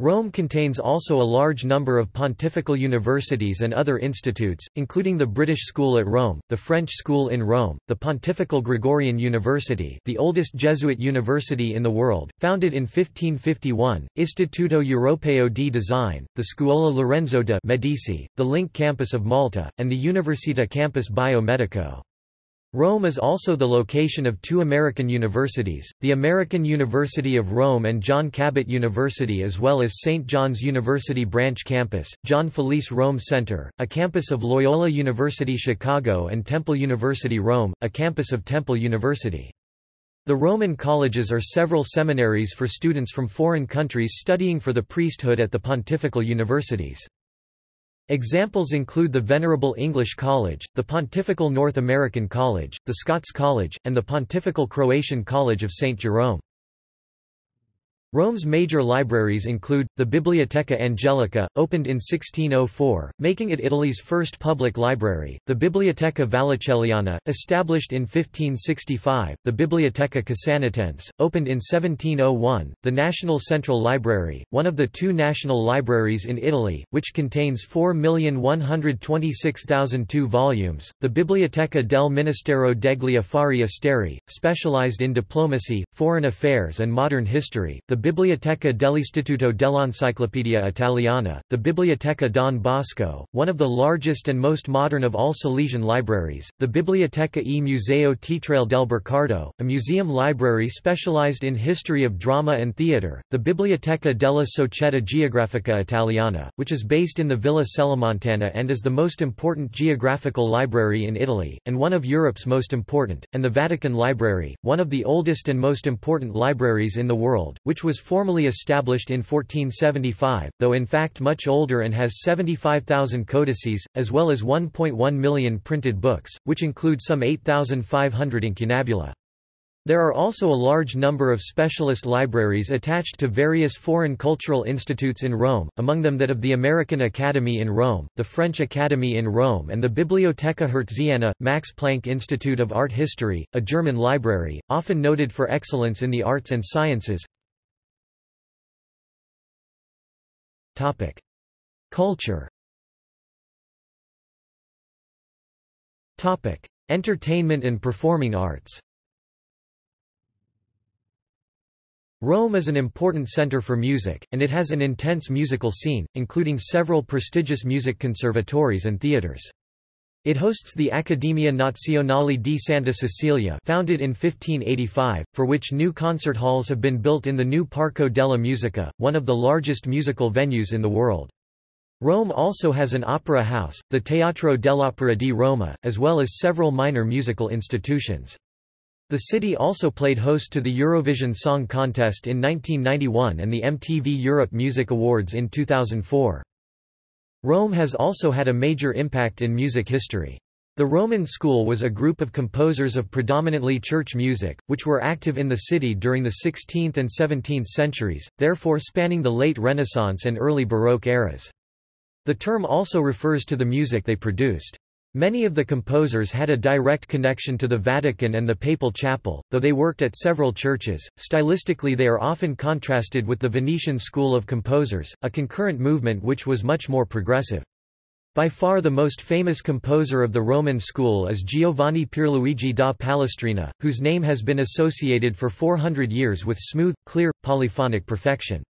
Rome contains also a large number of pontifical universities and other institutes, including the British School at Rome, the French School in Rome, the Pontifical Gregorian University, the oldest Jesuit university in the world, founded in 1551, Istituto Europeo di Design, the Scuola Lorenzo de' Medici, the Link campus of Malta, and the Università Campus Biomedico. Rome is also the location of two American universities, the American University of Rome and John Cabot University, as well as St. John's University Branch Campus, John Felice Rome Center, a campus of Loyola University Chicago, and Temple University Rome, a campus of Temple University. The Roman colleges are several seminaries for students from foreign countries studying for the priesthood at the pontifical universities. Examples include the Venerable English College, the Pontifical North American College, the Scots College, and the Pontifical Croatian College of St. Jerome. Rome's major libraries include, the Biblioteca Angelica, opened in 1604, making it Italy's first public library, the Biblioteca Vallicelliana, established in 1565, the Biblioteca Cassanetense, opened in 1701, the National Central Library, one of the two national libraries in Italy, which contains 4,126,002 volumes, the Biblioteca del Ministero degli Affari Esteri, specialized in diplomacy, foreign affairs and modern history, the Biblioteca dell'Istituto dell'Enciclopedia Italiana, the Biblioteca Don Bosco, one of the largest and most modern of all Salesian libraries, the Biblioteca e Museo Teatrale del Bercardo, a museum library specialized in history of drama and theatre, the Biblioteca della Società Geografica Italiana, which is based in the Villa Celimontana and is the most important geographical library in Italy, and one of Europe's most important, and the Vatican Library, one of the oldest and most important libraries in the world, which was formally established in 1475, though in fact much older, and has 75,000 codices, as well as 1.1 million printed books, which include some 8,500 incunabula. There are also a large number of specialist libraries attached to various foreign cultural institutes in Rome, among them that of the American Academy in Rome, the French Academy in Rome, and the Biblioteca Hertziana, Max Planck Institute of Art History, a German library, often noted for excellence in the arts and sciences. Culture. Entertainment and performing arts. Rome is an important center for music, and it has an intense musical scene, including several prestigious music conservatories and theaters. It hosts the Accademia Nazionale di Santa Cecilia, founded in 1585, for which new concert halls have been built in the new Parco della Musica, one of the largest musical venues in the world. Rome also has an opera house, the Teatro dell'Opera di Roma, as well as several minor musical institutions. The city also played host to the Eurovision Song Contest in 1991 and the MTV Europe Music Awards in 2004. Rome has also had a major impact in music history. The Roman School was a group of composers of predominantly church music, which were active in the city during the 16th and 17th centuries, therefore spanning the late Renaissance and early Baroque eras. The term also refers to the music they produced. Many of the composers had a direct connection to the Vatican and the Papal Chapel, though they worked at several churches. Stylistically, they are often contrasted with the Venetian School of Composers, a concurrent movement which was much more progressive. By far the most famous composer of the Roman school is Giovanni Pierluigi da Palestrina, whose name has been associated for 400 years with smooth, clear, polyphonic perfection.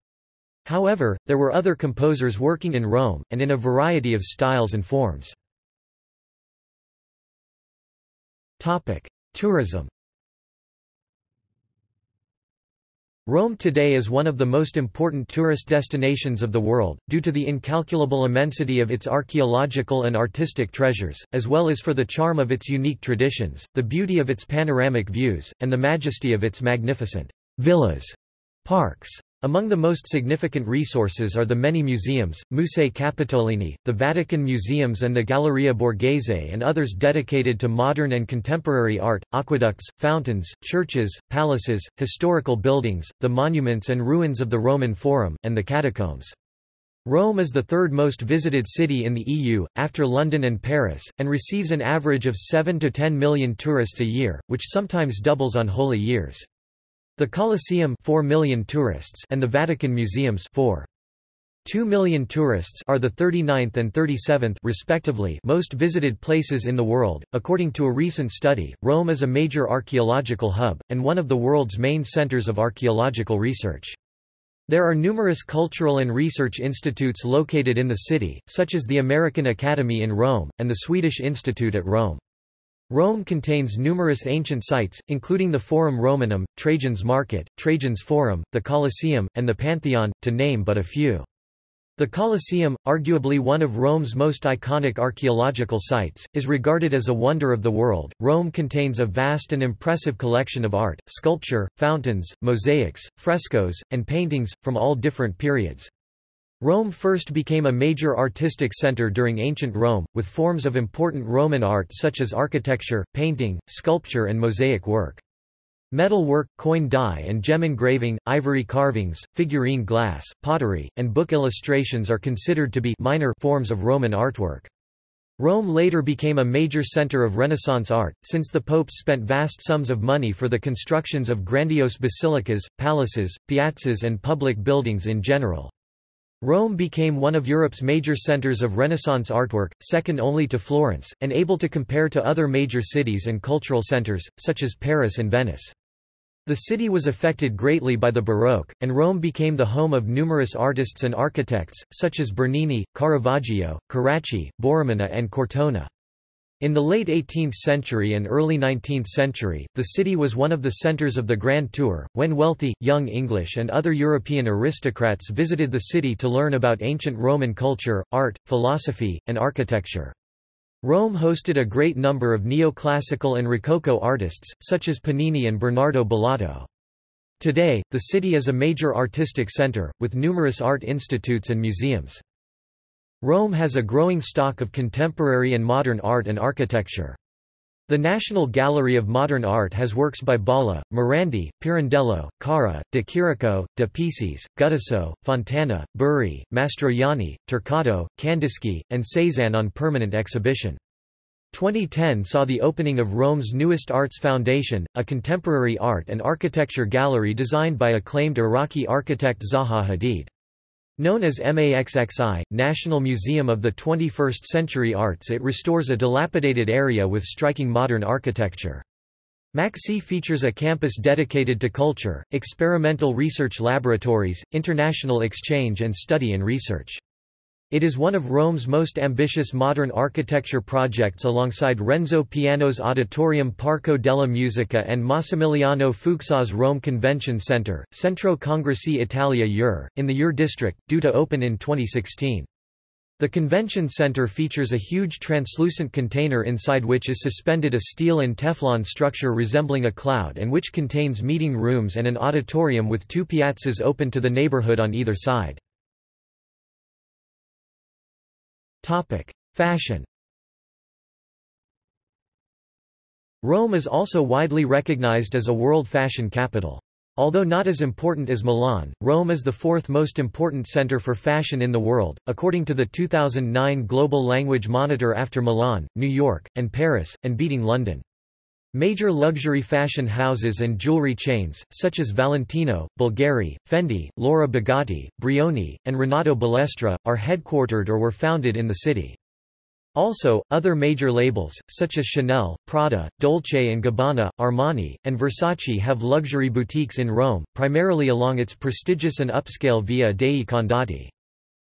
However, there were other composers working in Rome, and in a variety of styles and forms. Tourism. Rome today is one of the most important tourist destinations of the world, due to the incalculable immensity of its archaeological and artistic treasures, as well as for the charm of its unique traditions, the beauty of its panoramic views, and the majesty of its magnificent villas, parks. Among the most significant resources are the many museums, Musei Capitolini, the Vatican Museums and the Galleria Borghese, and others dedicated to modern and contemporary art, aqueducts, fountains, churches, palaces, historical buildings, the monuments and ruins of the Roman Forum, and the catacombs. Rome is the third most visited city in the EU, after London and Paris, and receives an average of 7 to 10 million tourists a year, which sometimes doubles on holy years. The Colosseum 4 million tourists and the Vatican Museums 4.2 million tourists are the 39th and 37th respectively most visited places in the world. According to a recent study, Rome is a major archaeological hub and one of the world's main centers of archaeological research. There are numerous cultural and research institutes located in the city, such as the American Academy in Rome and the Swedish Institute at Rome. Rome contains numerous ancient sites, including the Forum Romanum, Trajan's Market, Trajan's Forum, the Colosseum, and the Pantheon, to name but a few. The Colosseum, arguably one of Rome's most iconic archaeological sites, is regarded as a wonder of the world. Rome contains a vast and impressive collection of art, sculpture, fountains, mosaics, frescoes, and paintings, from all different periods. Rome first became a major artistic center during ancient Rome, with forms of important Roman art such as architecture, painting, sculpture and mosaic work. Metal work, coin die and gem engraving, ivory carvings, figurine glass, pottery, and book illustrations are considered to be minor forms of Roman artwork. Rome later became a major center of Renaissance art, since the popes spent vast sums of money for the constructions of grandiose basilicas, palaces, piazzas and public buildings in general. Rome became one of Europe's major centers of Renaissance artwork, second only to Florence, and able to compare to other major cities and cultural centers, such as Paris and Venice. The city was affected greatly by the Baroque, and Rome became the home of numerous artists and architects, such as Bernini, Caravaggio, Carracci, Borromana and Cortona. In the late 18th century and early 19th century, the city was one of the centers of the Grand Tour, when wealthy, young English and other European aristocrats visited the city to learn about ancient Roman culture, art, philosophy, and architecture. Rome hosted a great number of neoclassical and Rococo artists, such as Panini and Bernardo Bellotto. Today, the city is a major artistic center, with numerous art institutes and museums. Rome has a growing stock of contemporary and modern art and architecture. The National Gallery of Modern Art has works by Balla, Morandi, Pirandello, Cara, De Chirico, De Pisis, Guttuso, Fontana, Burri, Mastroianni, Turcato, Kandinsky, and Cezanne on permanent exhibition. 2010 saw the opening of Rome's newest arts foundation, a contemporary art and architecture gallery designed by acclaimed Iraqi architect Zaha Hadid. Known as MAXXI, National Museum of the 21st Century Arts, it restores a dilapidated area with striking modern architecture. MAXXI features a campus dedicated to culture, experimental research laboratories, international exchange and study and research. It is one of Rome's most ambitious modern architecture projects alongside Renzo Piano's Auditorium Parco della Musica and Massimiliano Fuxa's Rome Convention Center, Centro Congressi Italia Ur, in the Ur district, due to open in 2016. The Convention Center features a huge translucent container inside which is suspended a steel and Teflon structure resembling a cloud and which contains meeting rooms and an auditorium with two piazzas open to the neighborhood on either side. Fashion. Rome is also widely recognized as a world fashion capital. Although not as important as Milan, Rome is the fourth most important center for fashion in the world, according to the 2009 Global Language Monitor, after Milan, New York, and Paris, and beating London. Major luxury fashion houses and jewelry chains, such as Valentino, Bulgari, Fendi, Laura Bugatti, Brioni, and Renato Balestra, are headquartered or were founded in the city. Also, other major labels, such as Chanel, Prada, Dolce & Gabbana, Armani, and Versace have luxury boutiques in Rome, primarily along its prestigious and upscale Via dei Condotti.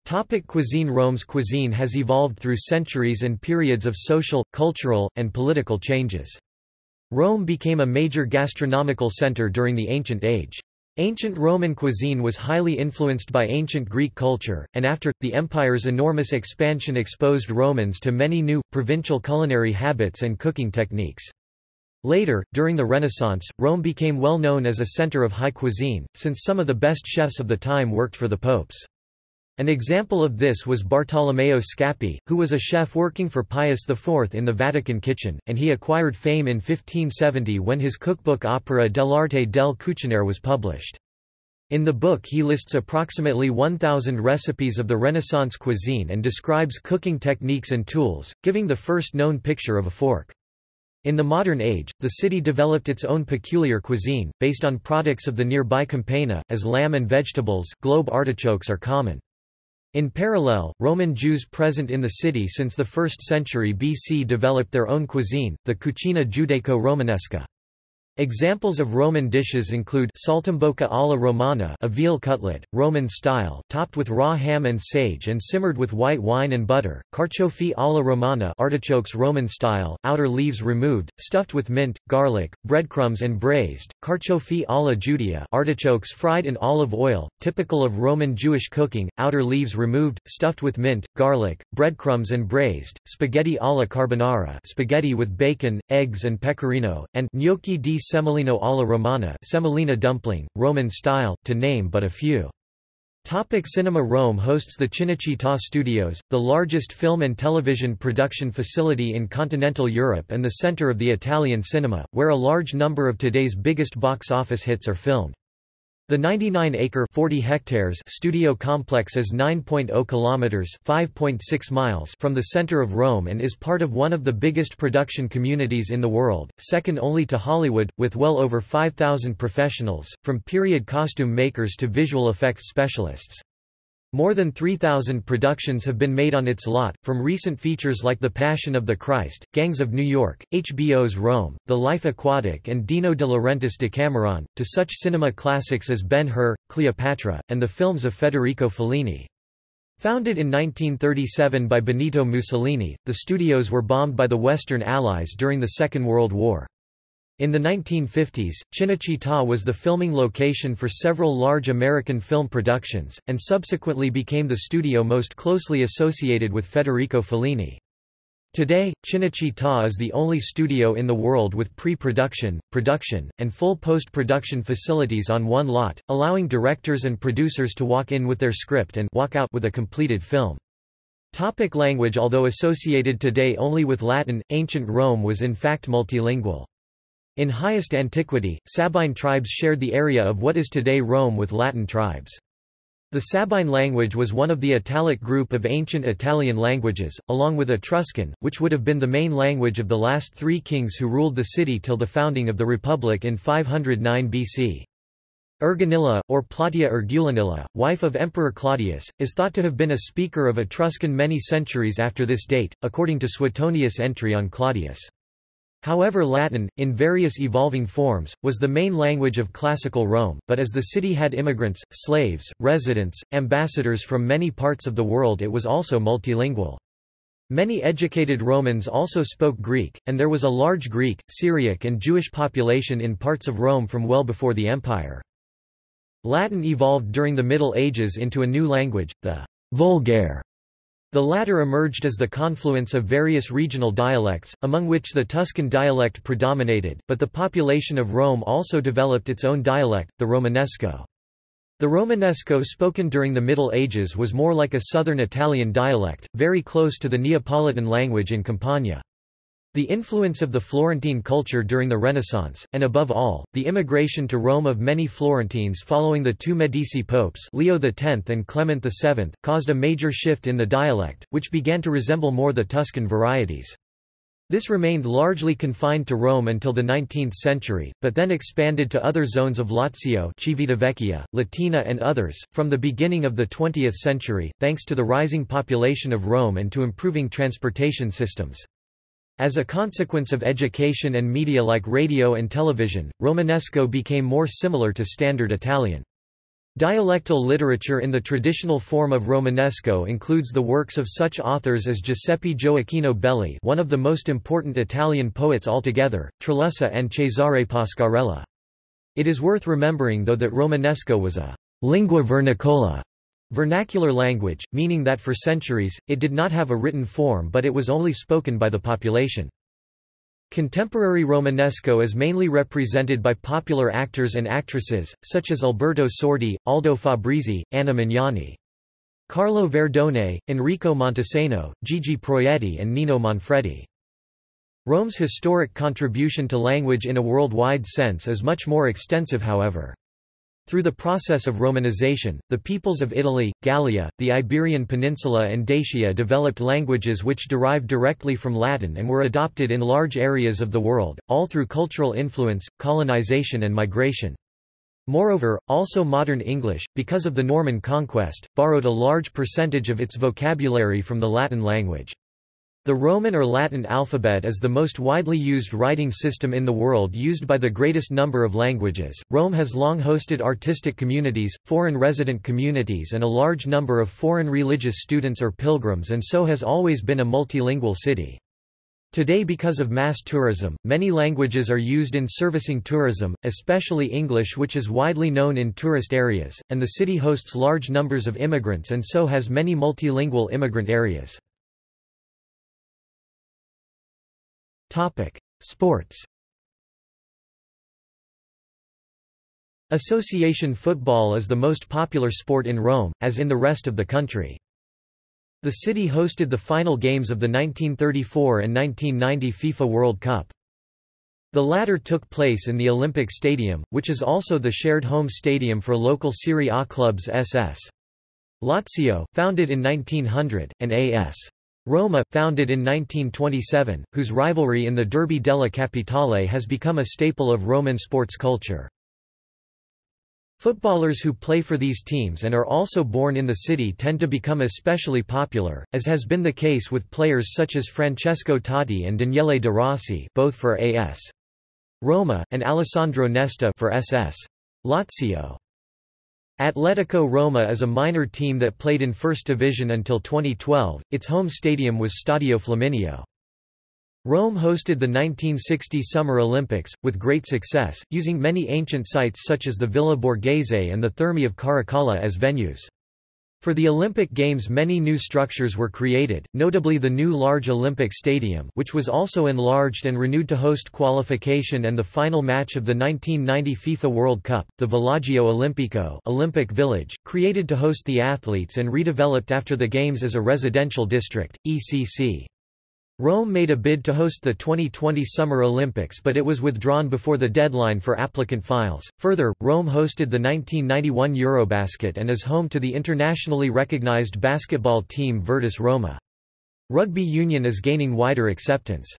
Topic cuisine. Rome's cuisine has evolved through centuries and periods of social, cultural, and political changes. Rome became a major gastronomical center during the ancient age. Ancient Roman cuisine was highly influenced by ancient Greek culture, and after, the empire's enormous expansion exposed Romans to many new, provincial culinary habits and cooking techniques. Later, during the Renaissance, Rome became well known as a center of high cuisine, since some of the best chefs of the time worked for the popes. An example of this was Bartolomeo Scappi, who was a chef working for Pius IV in the Vatican kitchen, and he acquired fame in 1570 when his cookbook Opera dell'arte del cucinare was published. In the book he lists approximately 1,000 recipes of the Renaissance cuisine and describes cooking techniques and tools, giving the first known picture of a fork. In the modern age, the city developed its own peculiar cuisine, based on products of the nearby Campania, as lamb and vegetables, globe artichokes are common. In parallel, Roman Jews present in the city since the 1st century BC developed their own cuisine, the Cucina Giudaico-Romanesca. Examples of Roman dishes include saltimbocca alla romana, a veal cutlet, Roman style, topped with raw ham and sage and simmered with white wine and butter; carciofi alla romana, artichokes Roman style, outer leaves removed, stuffed with mint, garlic, breadcrumbs and braised; carciofi alla giudia, artichokes fried in olive oil, typical of Roman Jewish cooking, outer leaves removed, stuffed with mint, garlic, breadcrumbs and braised; spaghetti alla carbonara, spaghetti with bacon, eggs and pecorino; and gnocchi di semolino alla romana, semolina dumpling, Roman style, to name but a few. Topic cinema. Rome hosts the Cinecittà Studios, the largest film and television production facility in continental Europe and the center of the Italian cinema, where a large number of today's biggest box office hits are filmed. The 99-acre (40 hectares) studio complex is 9.0 kilometers (5.6 miles) from the center of Rome and is part of one of the biggest production communities in the world, second only to Hollywood, with well over 5,000 professionals, from period costume makers to visual effects specialists. More than 3,000 productions have been made on its lot, from recent features like The Passion of the Christ, Gangs of New York, HBO's Rome, The Life Aquatic and Dino De Laurentiis' Decameron, to such cinema classics as Ben-Hur, Cleopatra, and the films of Federico Fellini. Founded in 1937 by Benito Mussolini, the studios were bombed by the Western Allies during the Second World War. In the 1950s, Cinecittà was the filming location for several large American film productions, and subsequently became the studio most closely associated with Federico Fellini. Today, Cinecittà is the only studio in the world with pre-production, production, and full post-production facilities on one lot, allowing directors and producers to walk in with their script and walk out with a completed film. Topic language. Although associated today only with Latin, ancient Rome was in fact multilingual. In highest antiquity, Sabine tribes shared the area of what is today Rome with Latin tribes. The Sabine language was one of the Italic group of ancient Italian languages, along with Etruscan, which would have been the main language of the last three kings who ruled the city till the founding of the Republic in 509 BC. Erginilla, or Plautia Ergulinilla, wife of Emperor Claudius, is thought to have been a speaker of Etruscan many centuries after this date, according to Suetonius' entry on Claudius. However, Latin, in various evolving forms, was the main language of classical Rome, but as the city had immigrants, slaves, residents, ambassadors from many parts of the world, it was also multilingual. Many educated Romans also spoke Greek, and there was a large Greek, Syriac and Jewish population in parts of Rome from well before the empire. Latin evolved during the Middle Ages into a new language, the Vulgare. The latter emerged as the confluence of various regional dialects, among which the Tuscan dialect predominated, but the population of Rome also developed its own dialect, the Romanesco. The Romanesco spoken during the Middle Ages was more like a southern Italian dialect, very close to the Neapolitan language in Campania. The influence of the Florentine culture during the Renaissance, and above all, the immigration to Rome of many Florentines following the two Medici popes Leo X and Clement VII, caused a major shift in the dialect, which began to resemble more the Tuscan varieties. This remained largely confined to Rome until the 19th century, but then expanded to other zones of Lazio, Civitavecchia, Latina, and others. From the beginning of the 20th century, thanks to the rising population of Rome and to improving transportation systems. As a consequence of education and media like radio and television, Romanesco became more similar to Standard Italian. Dialectal literature in the traditional form of Romanesco includes the works of such authors as Giuseppe Gioachino Belli, one of the most important Italian poets altogether, Tralussa and Cesare Pasquarella. It is worth remembering though that Romanesco was a lingua vernicola, vernacular language, meaning that for centuries, it did not have a written form but it was only spoken by the population. Contemporary Romanesco is mainly represented by popular actors and actresses, such as Alberto Sordi, Aldo Fabrizi, Anna Magnani, Carlo Verdone, Enrico Montesano, Gigi Proietti and Nino Manfredi. Rome's historic contribution to language in a worldwide sense is much more extensive however. Through the process of Romanization, the peoples of Italy, Gallia, the Iberian Peninsula and Dacia developed languages which derived directly from Latin and were adopted in large areas of the world, all through cultural influence, colonization and migration. Moreover, also modern English, because of the Norman conquest, borrowed a large percentage of its vocabulary from the Latin language. The Roman or Latin alphabet is the most widely used writing system in the world used by the greatest number of languages. Rome has long hosted artistic communities, foreign resident communities and a large number of foreign religious students or pilgrims and so has always been a multilingual city. Today because of mass tourism, many languages are used in servicing tourism, especially English which is widely known in tourist areas, and the city hosts large numbers of immigrants and so has many multilingual immigrant areas. Sports. Association football is the most popular sport in Rome, as in the rest of the country. The city hosted the final games of the 1934 and 1990 FIFA World Cup. The latter took place in the Olympic Stadium, which is also the shared home stadium for local Serie A clubs SS. Lazio, founded in 1900, and AS. Roma, founded in 1927, whose rivalry in the Derby della Capitale has become a staple of Roman sports culture. Footballers who play for these teams and are also born in the city tend to become especially popular, as has been the case with players such as Francesco Totti and Daniele De Rossi, both for AS Roma, and Alessandro Nesta for SS Lazio. Atletico Roma is a minor team that played in First Division until 2012, its home stadium was Stadio Flaminio. Rome hosted the 1960 Summer Olympics, with great success, using many ancient sites such as the Villa Borghese and the Thermae of Caracalla as venues. For the Olympic Games many new structures were created, notably the new large Olympic Stadium which was also enlarged and renewed to host qualification and the final match of the 1990 FIFA World Cup, the Villaggio Olimpico Olympic Village, created to host the athletes and redeveloped after the Games as a residential district, ECC. Rome made a bid to host the 2020 Summer Olympics but it was withdrawn before the deadline for applicant files. Further, Rome hosted the 1991 Eurobasket and is home to the internationally recognized basketball team Virtus Roma. Rugby union is gaining wider acceptance.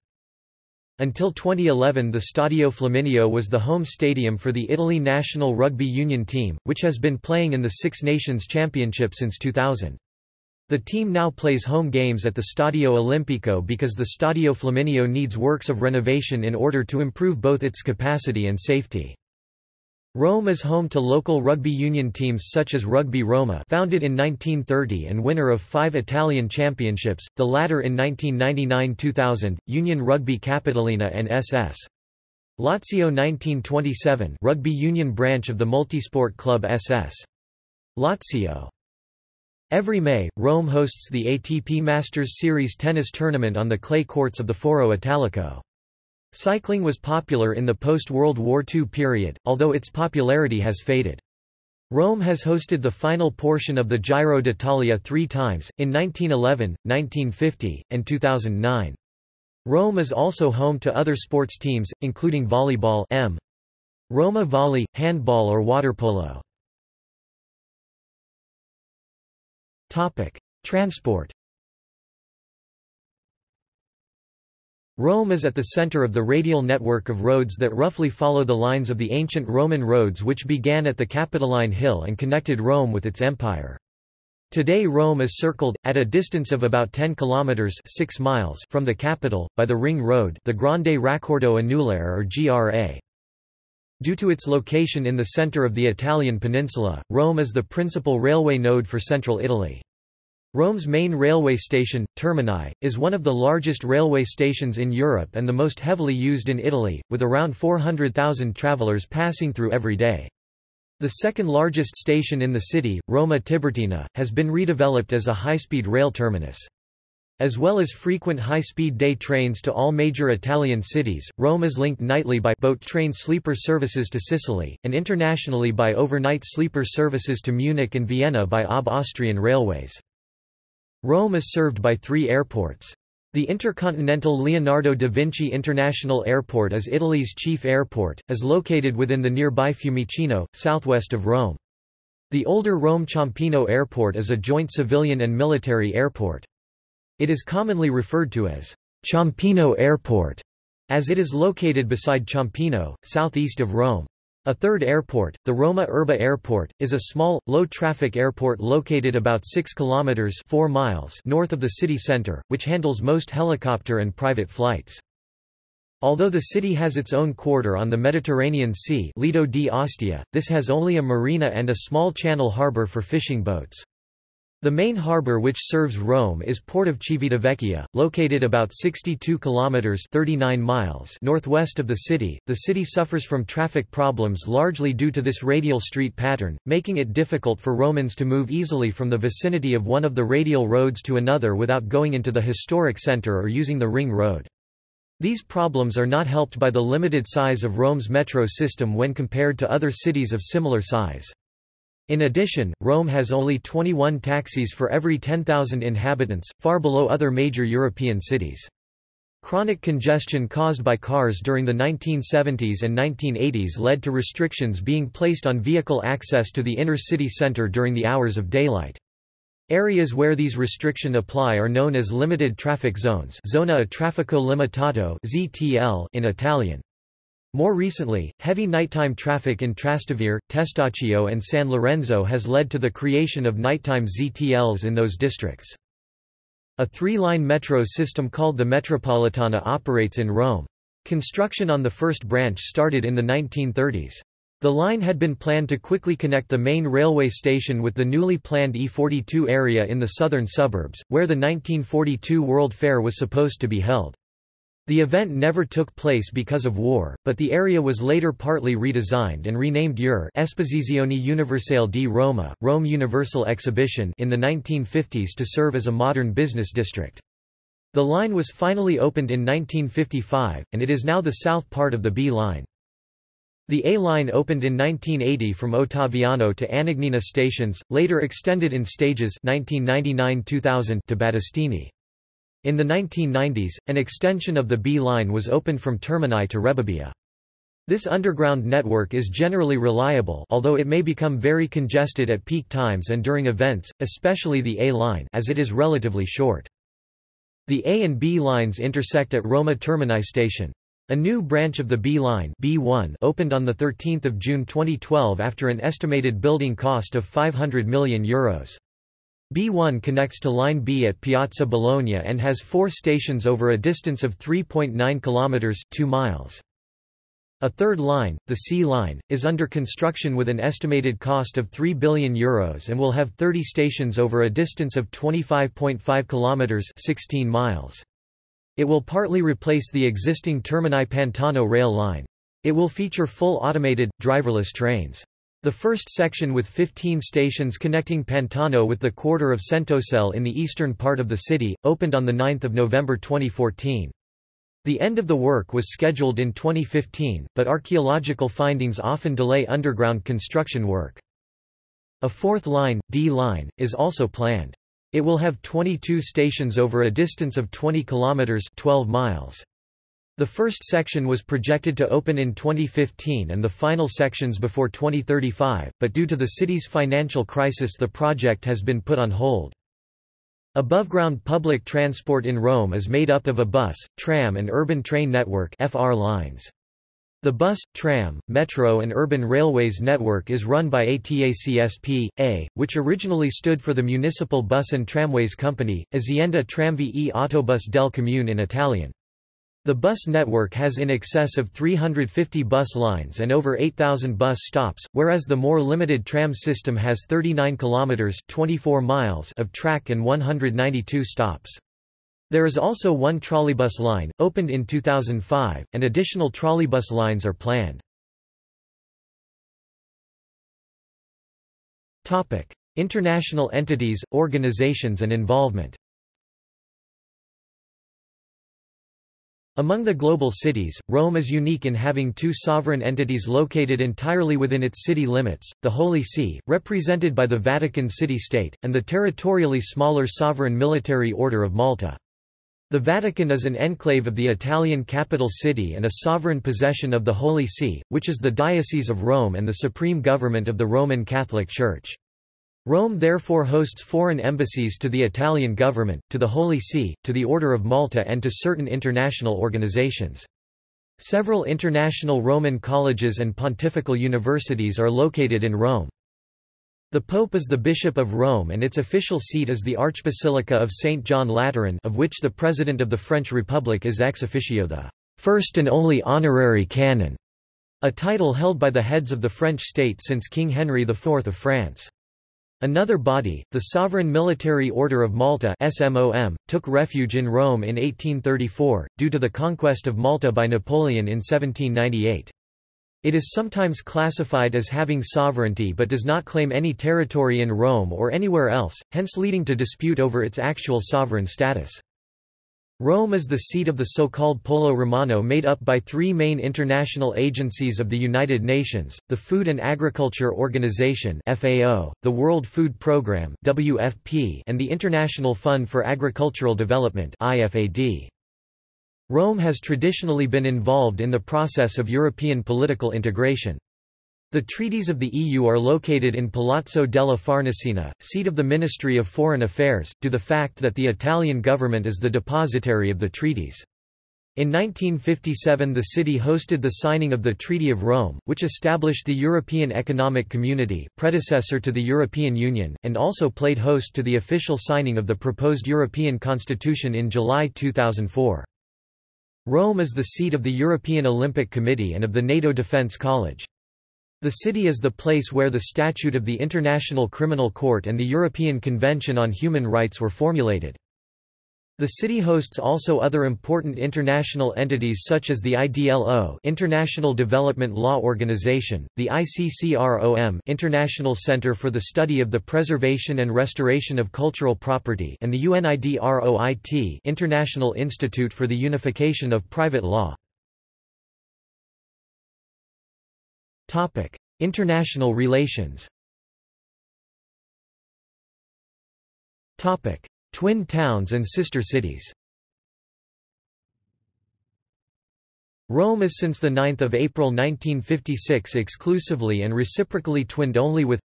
Until 2011 the Stadio Flaminio was the home stadium for the Italy national rugby union team, which has been playing in the Six Nations Championship since 2000. The team now plays home games at the Stadio Olimpico because the Stadio Flaminio needs works of renovation in order to improve both its capacity and safety. Rome is home to local rugby union teams such as Rugby Roma, founded in 1930 and winner of 5 Italian championships, the latter in 1999-2000, Union Rugby Capitolina and SS. Lazio 1927, rugby union branch of the multisport club SS. Lazio. Every May, Rome hosts the ATP Masters Series tennis tournament on the clay courts of the Foro Italico. Cycling was popular in the post-World War II period, although its popularity has faded. Rome has hosted the final portion of the Giro d'Italia 3 times, in 1911, 1950, and 2009. Rome is also home to other sports teams, including volleyball (M. Roma Volley, handball or waterpolo. Transport. Rome is at the center of the radial network of roads that roughly follow the lines of the ancient Roman roads which began at the Capitoline Hill and connected Rome with its empire. Today Rome is circled, at a distance of about 10 kilometres (6 miles) from the capital, by the ring road, the Grande Raccordo Anulare or GRA. Due to its location in the centre of the Italian peninsula, Rome is the principal railway node for central Italy. Rome's main railway station, Termini, is one of the largest railway stations in Europe and the most heavily used in Italy, with around 400,000 travellers passing through every day. The second largest station in the city, Roma Tiburtina, has been redeveloped as a high-speed rail terminus. As well as frequent high-speed day trains to all major Italian cities, Rome is linked nightly by boat train sleeper services to Sicily, and internationally by overnight sleeper services to Munich and Vienna by OB Austrian Railways. Rome is served by three airports. The Intercontinental Leonardo da Vinci International Airport is Italy's chief airport, is located within the nearby Fiumicino, southwest of Rome. The older Rome Ciampino Airport is a joint civilian and military airport. It is commonly referred to as Ciampino Airport, as it is located beside Ciampino, southeast of Rome. A third airport, the Roma Urba Airport, is a small, low-traffic airport located about 6 kilometers (4 miles) north of the city center, which handles most helicopter and private flights. Although the city has its own quarter on the Mediterranean Sea, Lido di Ostia, this has only a marina and a small channel harbor for fishing boats. The main harbor which serves Rome is Port of Civitavecchia, located about 62 kilometers (39 miles) northwest of the city. The city suffers from traffic problems largely due to this radial street pattern, making it difficult for Romans to move easily from the vicinity of one of the radial roads to another without going into the historic center or using the ring road. These problems are not helped by the limited size of Rome's metro system when compared to other cities of similar size. In addition, Rome has only 21 taxis for every 10,000 inhabitants, far below other major European cities. Chronic congestion caused by cars during the 1970s and 1980s led to restrictions being placed on vehicle access to the inner city centre during the hours of daylight. Areas where these restrictions apply are known as limited traffic zones, Zona a Traffico Limitato (ZTL) in Italian. More recently, heavy nighttime traffic in Trastevere, Testaccio and San Lorenzo has led to the creation of nighttime ZTLs in those districts. A three-line metro system called the Metropolitana operates in Rome. Construction on the first branch started in the 1930s. The line had been planned to quickly connect the main railway station with the newly planned E42 area in the southern suburbs, where the 1942 World Fair was supposed to be held. The event never took place because of war, but the area was later partly redesigned and renamed Ur Esposizione Universale di Roma, Rome Universal Exhibition, in the 1950s to serve as a modern business district. The line was finally opened in 1955, and it is now the south part of the B line. The A line opened in 1980 from Ottaviano to Anagnina stations, later extended in stages 1999–2000 to Battistini. In the 1990s, an extension of the B line was opened from Termini to Rebibbia. This underground network is generally reliable, although it may become very congested at peak times and during events, especially the A line, as it is relatively short. The A and B lines intersect at Roma Termini station. A new branch of the B line (B1) opened on the 13th of June 2012 after an estimated building cost of €500 million. B1 connects to Line B at Piazza Bologna and has 4 stations over a distance of 3.9 kilometers (2 miles). A third line, the C line, is under construction with an estimated cost of €3 billion and will have 30 stations over a distance of 25.5 kilometers (16 miles). It will partly replace the existing Termini Pantano rail line. It will feature full automated, driverless trains. The first section with 15 stations connecting Pantano with the quarter of Centocelle in the eastern part of the city, opened on 9 November 2014. The end of the work was scheduled in 2015, but archaeological findings often delay underground construction work. A fourth line, D line, is also planned. It will have 22 stations over a distance of 20 kilometers (12 miles). The first section was projected to open in 2015 and the final sections before 2035, but due to the city's financial crisis the project has been put on hold. Aboveground public transport in Rome is made up of a bus, tram and urban train network (FR lines). The bus, tram, metro and urban railways network is run by ATACSP.A, which originally stood for the Municipal Bus and Tramways Company, Azienda Tramvie e Autobus del Comune in Italian. The bus network has in excess of 350 bus lines and over 8,000 bus stops, whereas the more limited tram system has 39 kilometers (24 miles) of track and 192 stops. There is also one trolleybus line, opened in 2005, and additional trolleybus lines are planned. Topic: International entities, organizations and involvement. Among the global cities, Rome is unique in having two sovereign entities located entirely within its city limits, the Holy See, represented by the Vatican City-State, and the territorially smaller sovereign military order of Malta. The Vatican is an enclave of the Italian capital city and a sovereign possession of the Holy See, which is the Diocese of Rome and the supreme government of the Roman Catholic Church. Rome therefore hosts foreign embassies to the Italian government, to the Holy See, to the Order of Malta and to certain international organizations. Several international Roman colleges and pontifical universities are located in Rome. The Pope is the Bishop of Rome and its official seat is the Archbasilica of St. John Lateran, of which the President of the French Republic is ex officio the first and only honorary canon, a title held by the heads of the French state since King Henry IV of France. Another body, the Sovereign Military Order of Malta (SMOM), took refuge in Rome in 1834, due to the conquest of Malta by Napoleon in 1798. It is sometimes classified as having sovereignty but does not claim any territory in Rome or anywhere else, hence leading to dispute over its actual sovereign status. Rome is the seat of the so-called Polo Romano, made up by three main international agencies of the United Nations, the Food and Agriculture Organization (FAO), the World Food Programme (WFP), and the International Fund for Agricultural Development (IFAD). Rome has traditionally been involved in the process of European political integration. The treaties of the EU are located in Palazzo della Farnesina, seat of the Ministry of Foreign Affairs, due to the fact that the Italian government is the depositary of the treaties. In 1957 the city hosted the signing of the Treaty of Rome, which established the European Economic Community, predecessor to the European Union, and also played host to the official signing of the proposed European Constitution in July 2004. Rome is the seat of the European Olympic Committee and of the NATO Defence College. The city is the place where the Statute of the International Criminal Court and the European Convention on Human Rights were formulated. The city hosts also other important international entities such as the IDLO, International Development Law Organization, the ICCROM, International Center for the Study of the Preservation and Restoration of Cultural Property, and the UNIDROIT, International Institute for the Unification of Private Law. International relations. Twin towns and sister cities. Rome is since 9 April 1956 exclusively and reciprocally twinned only with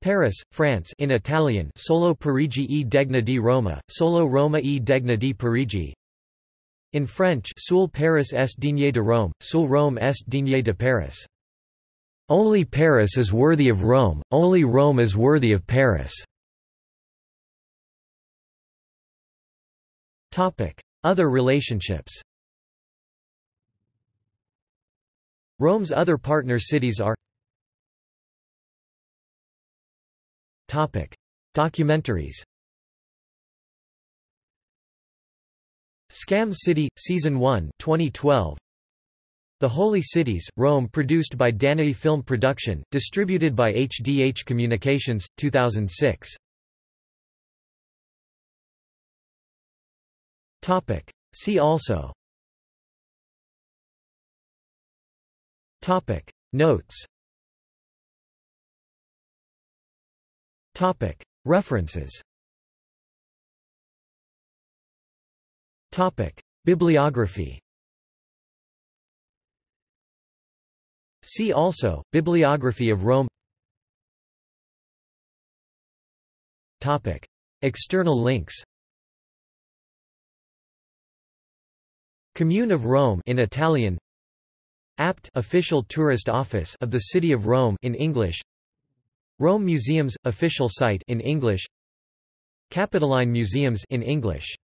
Paris, France in Italian Solo Parigi e Degna di Roma, Solo Roma e Degna di Parigi. In French Seul Paris est digne de Rome, Seul Rome est digne de Paris. Only Paris is worthy of Rome, only Rome is worthy of Paris. Other relationships. Rome's other partner cities are Documentaries. Scam City, Season 1 2012. The Holy Cities, Rome, produced by Danae Film Production, distributed by HDH Communications, 2006. Topic. See also. Topic. Notes. Topic. References. Topic. Bibliography. See also, Bibliography of Rome. External links: Commune of Rome in Italian, APT official tourist office of the City of Rome in English, Rome Museums official site in English, Capitoline Museums in English.